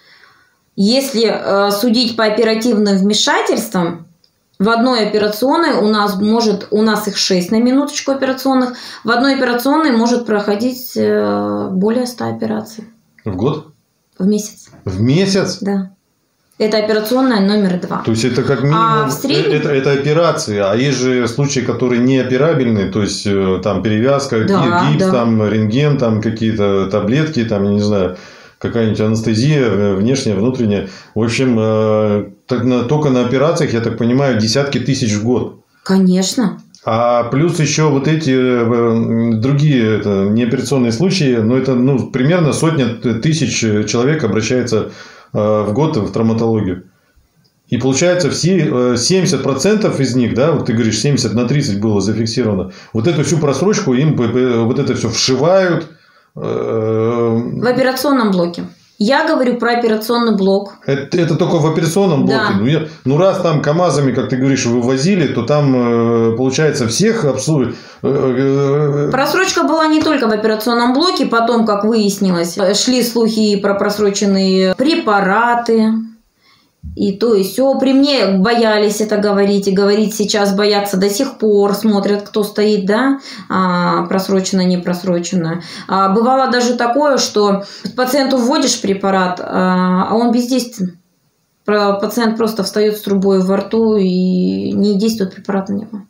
если судить по оперативным вмешательствам, в одной операционной у нас их 6 на минуточку операционных, в одной операционной может проходить более 100 операций. В год? В месяц. В месяц? Да. Это операционная номер 2. То есть это как минимум среднем... это операции, а есть же случаи, которые не операбельны, то есть там перевязка, да, гипс, да. Там рентген, там какие-то таблетки, там, я не знаю, какая-нибудь анестезия внешняя, внутренняя. В общем, только на операциях, я так понимаю, десятки тысяч в год. Конечно. А плюс еще вот эти другие неоперационные случаи, но это, ну, примерно 100 тысяч человек обращается в год в травматологию. И получается, все 70% из них, да, вот ты говоришь, 70/30 было зафиксировано, вот эту всю просрочку им вот это все вшивают. В операционном блоке. Я говорю про операционный блок. Это только в операционном блоке. Да. Ну, раз там КАМАЗами, как ты говоришь, вывозили, то там, получается, всех обслуживали. Просрочка была не только в операционном блоке. Потом, как выяснилось, шли слухи про просроченные препараты. И то, и сё. При мне боялись это говорить. И говорить сейчас боятся до сих пор. Смотрят, кто стоит, да? Просрочено, не просрочено. Бывало даже такое, что пациенту вводишь препарат, а он бездействен. Пациент просто встает с трубой во рту и не действует препарат на него.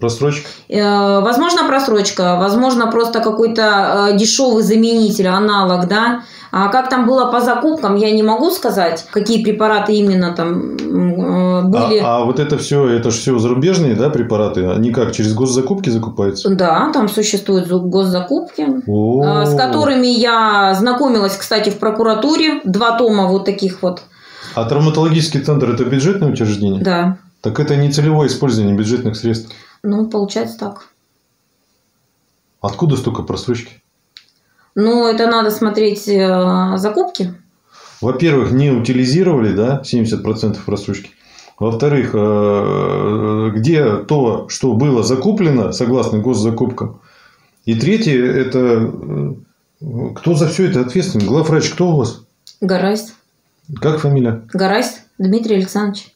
Просрочка? Возможно, просрочка. Возможно, просто какой-то дешевый заменитель, аналог, да? А как там было по закупкам, я не могу сказать, какие препараты именно там были. А вот это все, это же все зарубежные, да, препараты? Они как, через госзакупки закупаются? Да, там существуют госзакупки, с которыми я знакомилась, кстати, в прокуратуре. 2 тома вот таких вот. А травматологический центр – это бюджетное учреждение? Да. Так это не целевое использование бюджетных средств? Ну, получается так. Откуда столько просрочки? Ну, это надо смотреть закупки. Во-первых, не утилизировали, да, 70% просрочки. Во-вторых, где то, что было закуплено, согласно госзакупкам. И третье, это кто за все это ответственен? Главврач кто у вас? Горась. Как фамилия? Горась Дмитрий Александрович.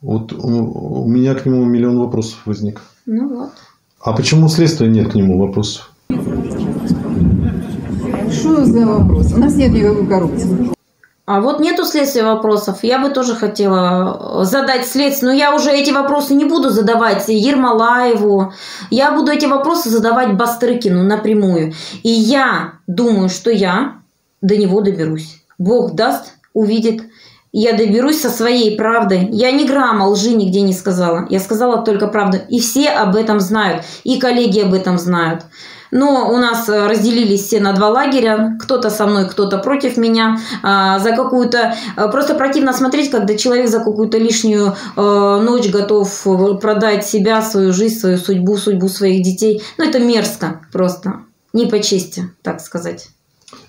Вот у меня к нему миллион вопросов возник. Ну вот. А почему у следствия нет к нему вопросов? Что за вопрос? У нас нет никакой коррупции. А вот нету следствия вопросов. Я бы тоже хотела задать следствие. Но я уже эти вопросы не буду задавать Ермолаеву. Я буду эти вопросы задавать Бастрыкину напрямую. И я думаю, что я до него доберусь. Бог даст, увидит. Я доберусь со своей правдой. Я ни грамма лжи нигде не сказала. Я сказала только правду. И все об этом знают. И коллеги об этом знают. Но у нас разделились все на два лагеря. Кто-то со мной, кто-то против меня. За какую-то... Просто противно смотреть, когда человек за какую-то лишнюю ночь готов продать себя, свою жизнь, свою судьбу, судьбу своих детей. Ну, это мерзко просто. Не по чести, так сказать.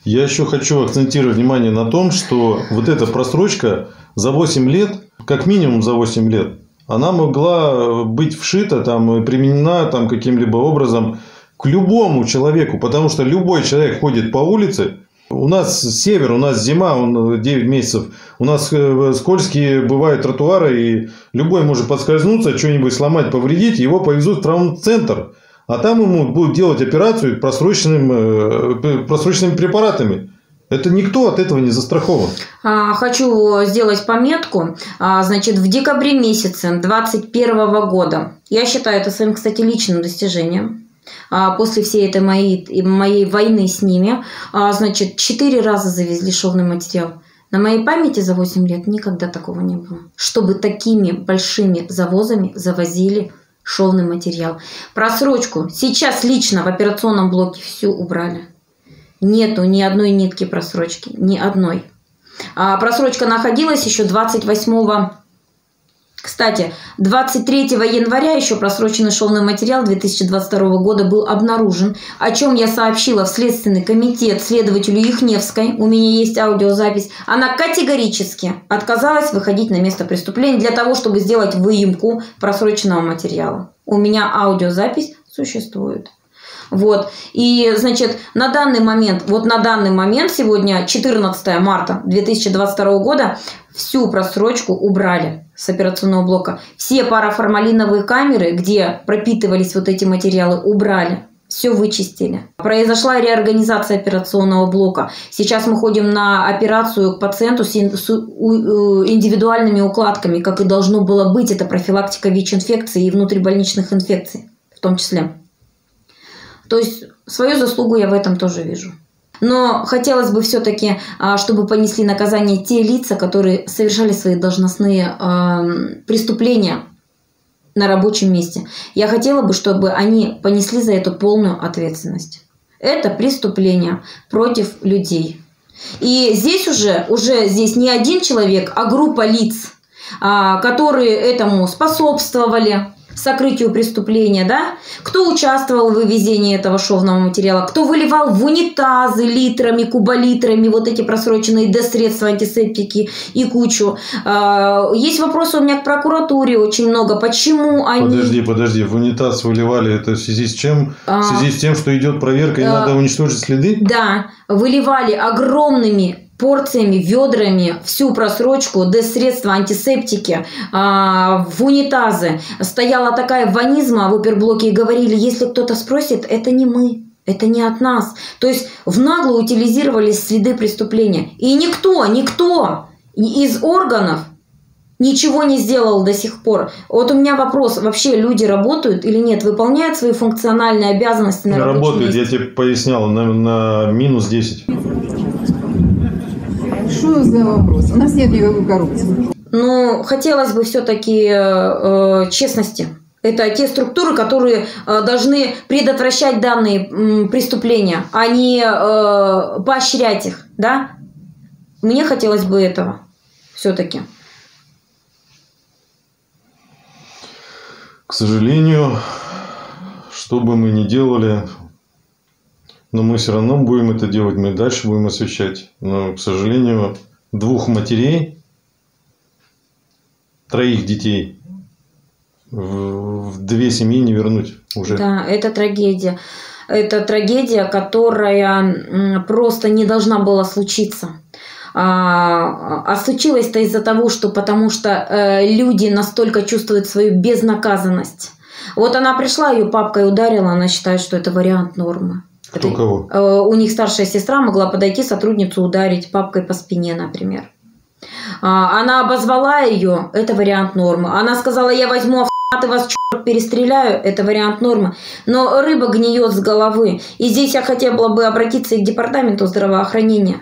Я еще хочу акцентировать внимание на том, что вот эта просрочка за 8 лет, как минимум за 8 лет, она могла быть вшита, там, применена там, каким-либо образом к любому человеку, потому что любой человек ходит по улице. У нас север, у нас зима, 9 месяцев, у нас скользкие бывают тротуары, и любой может подскользнуться, что-нибудь сломать, повредить, его повезут в травмцентр. А там ему будут делать операцию просроченными препаратами. Это никто от этого не застрахован. Хочу сделать пометку. Значит, в декабре месяце 2021 года, я считаю это своим, кстати, личным достижением, после всей этой моей войны с ними, значит, 4 раза завезли шовный материал. На моей памяти за 8 лет никогда такого не было. Чтобы такими большими завозами завозили шовный материал. Просрочку сейчас лично в операционном блоке всю убрали. Нету ни одной нитки просрочки. Ни одной. А просрочка находилась еще 28-го. Кстати, 23 января еще просроченный шовный материал 2022 года был обнаружен. О чем я сообщила в Следственный комитет следователю Юхневской. У меня есть аудиозапись. Она категорически отказалась выходить на место преступления для того, чтобы сделать выемку просроченного материала. У меня аудиозапись существует. Вот. И, значит, на данный момент, сегодня 14 марта 2022 года, всю просрочку убрали с операционного блока. Все парафармалиновые камеры, где пропитывались вот эти материалы, убрали. Все вычистили. Произошла реорганизация операционного блока. Сейчас мы ходим на операцию к пациенту с индивидуальными укладками, как и должно было быть. Это профилактика ВИЧ-инфекции и внутрибольничных инфекций в том числе. То есть свою заслугу я в этом тоже вижу. Но хотелось бы все-таки, чтобы понесли наказание те лица, которые совершали свои должностные преступления на рабочем месте. Я хотела бы, чтобы они понесли за это полную ответственность. Это преступление против людей. И здесь уже здесь не один человек, а группа лиц, которые этому способствовали. Сокрытию преступления, да? Кто участвовал в вывезении этого шовного материала, кто выливал в унитазы литрами, куболитрами вот эти просроченные средства, антисептики и кучу. Есть вопросы у меня к прокуратуре очень много. Почему они... Подожди, в унитаз выливали это в связи с чем? В связи с тем, что идет проверка и надо уничтожить следы? Да, выливали огромными порциями, ведрами всю просрочку, средства, антисептики в унитазы. Стояла такая ванизма в оперблоке и говорили, если кто-то спросит, это не мы, это не от нас. То есть в наглую утилизировались следы преступления. И никто из органов ничего не сделал до сих пор. Вот у меня вопрос, вообще люди работают или нет, выполняют свои функциональные обязанности? Работают, я тебе пояснял, на минус 10. Что за вопрос? У нас нет никакой коррупции. Ну, хотелось бы все-таки честности. Это те структуры, которые должны предотвращать данные преступления, а не поощрять их, да? Мне хотелось бы этого все-таки. К сожалению, что бы мы ни делали, но мы все равно будем это делать, мы дальше будем освещать. Но, к сожалению, двух матерей, троих детей в две семьи не вернуть уже. Да, это трагедия. Это трагедия, которая просто не должна была случиться. А случилось-то из-за того, что потому что люди настолько чувствуют свою безнаказанность. Вот она пришла, ее папкой ударила, она считает, что это вариант нормы. Кто кого? У них старшая сестра могла подойти, сотрудницу ударить папкой по спине, например. Она обозвала ее, это вариант нормы. Она сказала, я возьму ты вас, черт, перестреляю, это вариант нормы. Но рыба гниет с головы. И здесь я хотела бы обратиться и к департаменту здравоохранения.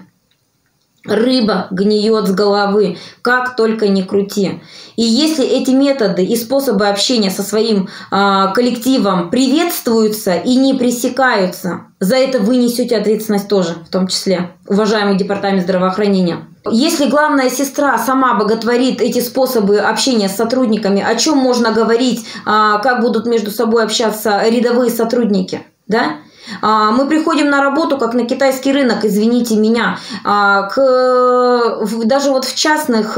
Рыба гниет с головы, как только не крути. И если эти методы и способы общения со своим коллективом приветствуются и не пресекаются, за это вы несете ответственность тоже, в том числе, уважаемый департамент здравоохранения. Если главная сестра сама боготворит эти способы общения с сотрудниками, о чем можно говорить, как будут между собой общаться рядовые сотрудники, да? Мы приходим на работу, как на китайский рынок, извините меня, даже вот у частных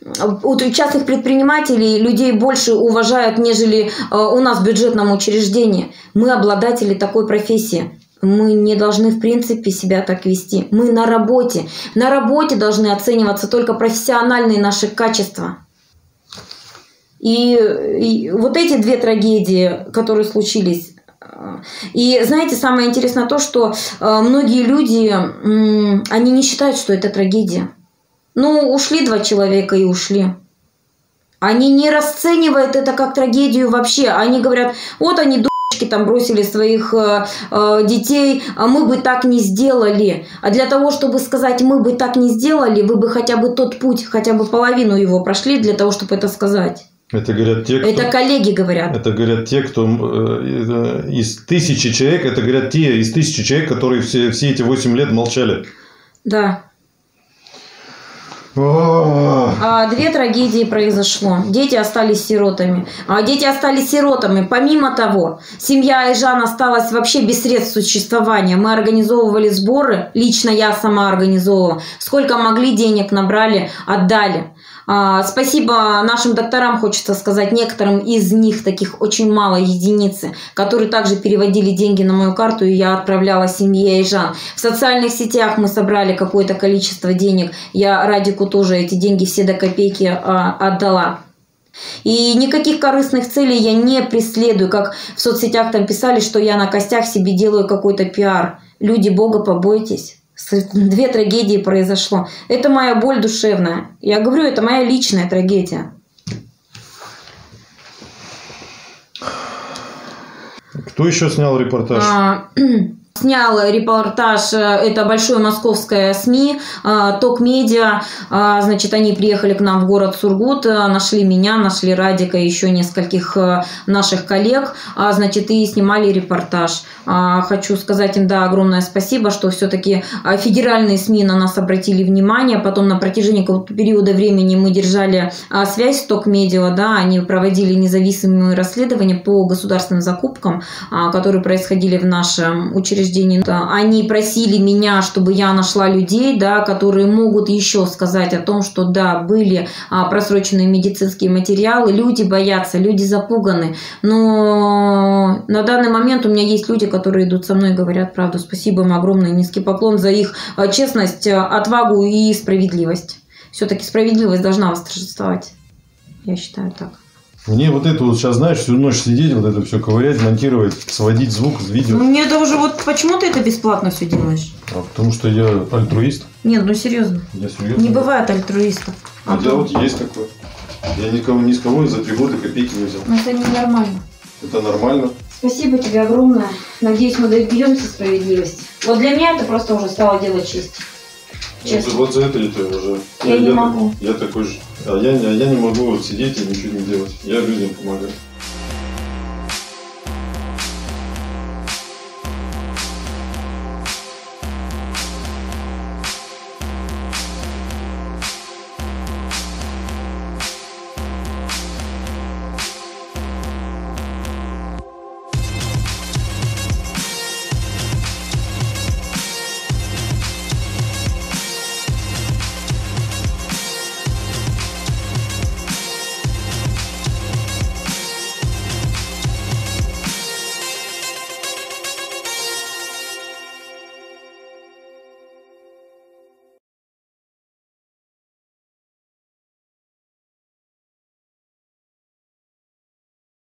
предпринимателей людей больше уважают, нежели у нас в бюджетном учреждении. Мы обладатели такой профессии. Мы не должны, в принципе, себя так вести. Мы на работе. На работе должны оцениваться только профессиональные наши качества. И вот эти две трагедии, которые случились. И знаете, самое интересное то, что многие люди, они не считают, что это трагедия. Ну, ушли два человека и ушли. Они не расценивают это как трагедию вообще. Они говорят, вот они думают, там бросили своих детей, а мы бы так не сделали. А для того, чтобы сказать «мы бы так не сделали», вы бы хотя бы тот путь, хотя бы половину его прошли для того, чтобы это сказать. Это говорят те, кто... Это коллеги говорят. Это говорят те, кто из тысячи человек, это говорят те из тысячи человек, которые все эти 8 лет молчали. Да. Две трагедии произошло. Дети остались сиротами. Помимо того, семья Айжан осталась вообще без средств существования. Мы организовывали сборы. Лично я сама организовывала. Сколько могли денег набрали, отдали. Спасибо нашим докторам, хочется сказать, некоторым из них, таких очень мало, единицы, которые также переводили деньги на мою карту, и я отправляла семье Айжан. В социальных сетях мы собрали какое-то количество денег, я Радику тоже эти деньги все до копейки отдала. И никаких корыстных целей я не преследую, как в соцсетях там писали, что я на костях себе делаю какой-то пиар. Люди, Бога побойтесь. Две трагедии произошло. Это моя боль душевная. Я говорю, это моя личная трагедия. Кто еще снял репортаж? Снял репортаж, это большое московское СМИ, Токмедиа. Значит, они приехали к нам в город Сургут, нашли меня, нашли Радика и еще нескольких наших коллег, значит, и снимали репортаж. Хочу сказать им, да, огромное спасибо, что все-таки федеральные СМИ на нас обратили внимание. Потом на протяжении какого-то периода времени мы держали связь с Токмедиа, да, они проводили независимые расследования по государственным закупкам, которые происходили в нашем учреждении. Они просили меня, чтобы я нашла людей, да, которые могут еще сказать о том, что да, были просроченные медицинские материалы, люди боятся, люди запуганы. Но на данный момент у меня есть люди, которые идут со мной и говорят правду. Спасибо им огромное, низкий поклон за их честность, отвагу и справедливость. Все-таки справедливость должна восторжествовать. Я считаю так. Мне вот это вот сейчас, знаешь, всю ночь сидеть, вот это все ковырять, монтировать, сводить звук с видео. Ну, мне это уже вот почему ты это бесплатно все делаешь? А потому что я альтруист. Нет, ну серьезно. Я серьезно. Не бывает альтруистов. Хотя вот есть такое. Я ни с кого за 3 года копейки не взял. Но это не нормально. Это нормально. Спасибо тебе огромное. Надеюсь, мы добьемся справедливости. Вот для меня это просто уже стало дело чести. Честно. Вот за это и ты уже. Я не могу. Я такой же. А я не могу сидеть и ничего не делать. Я людям помогаю.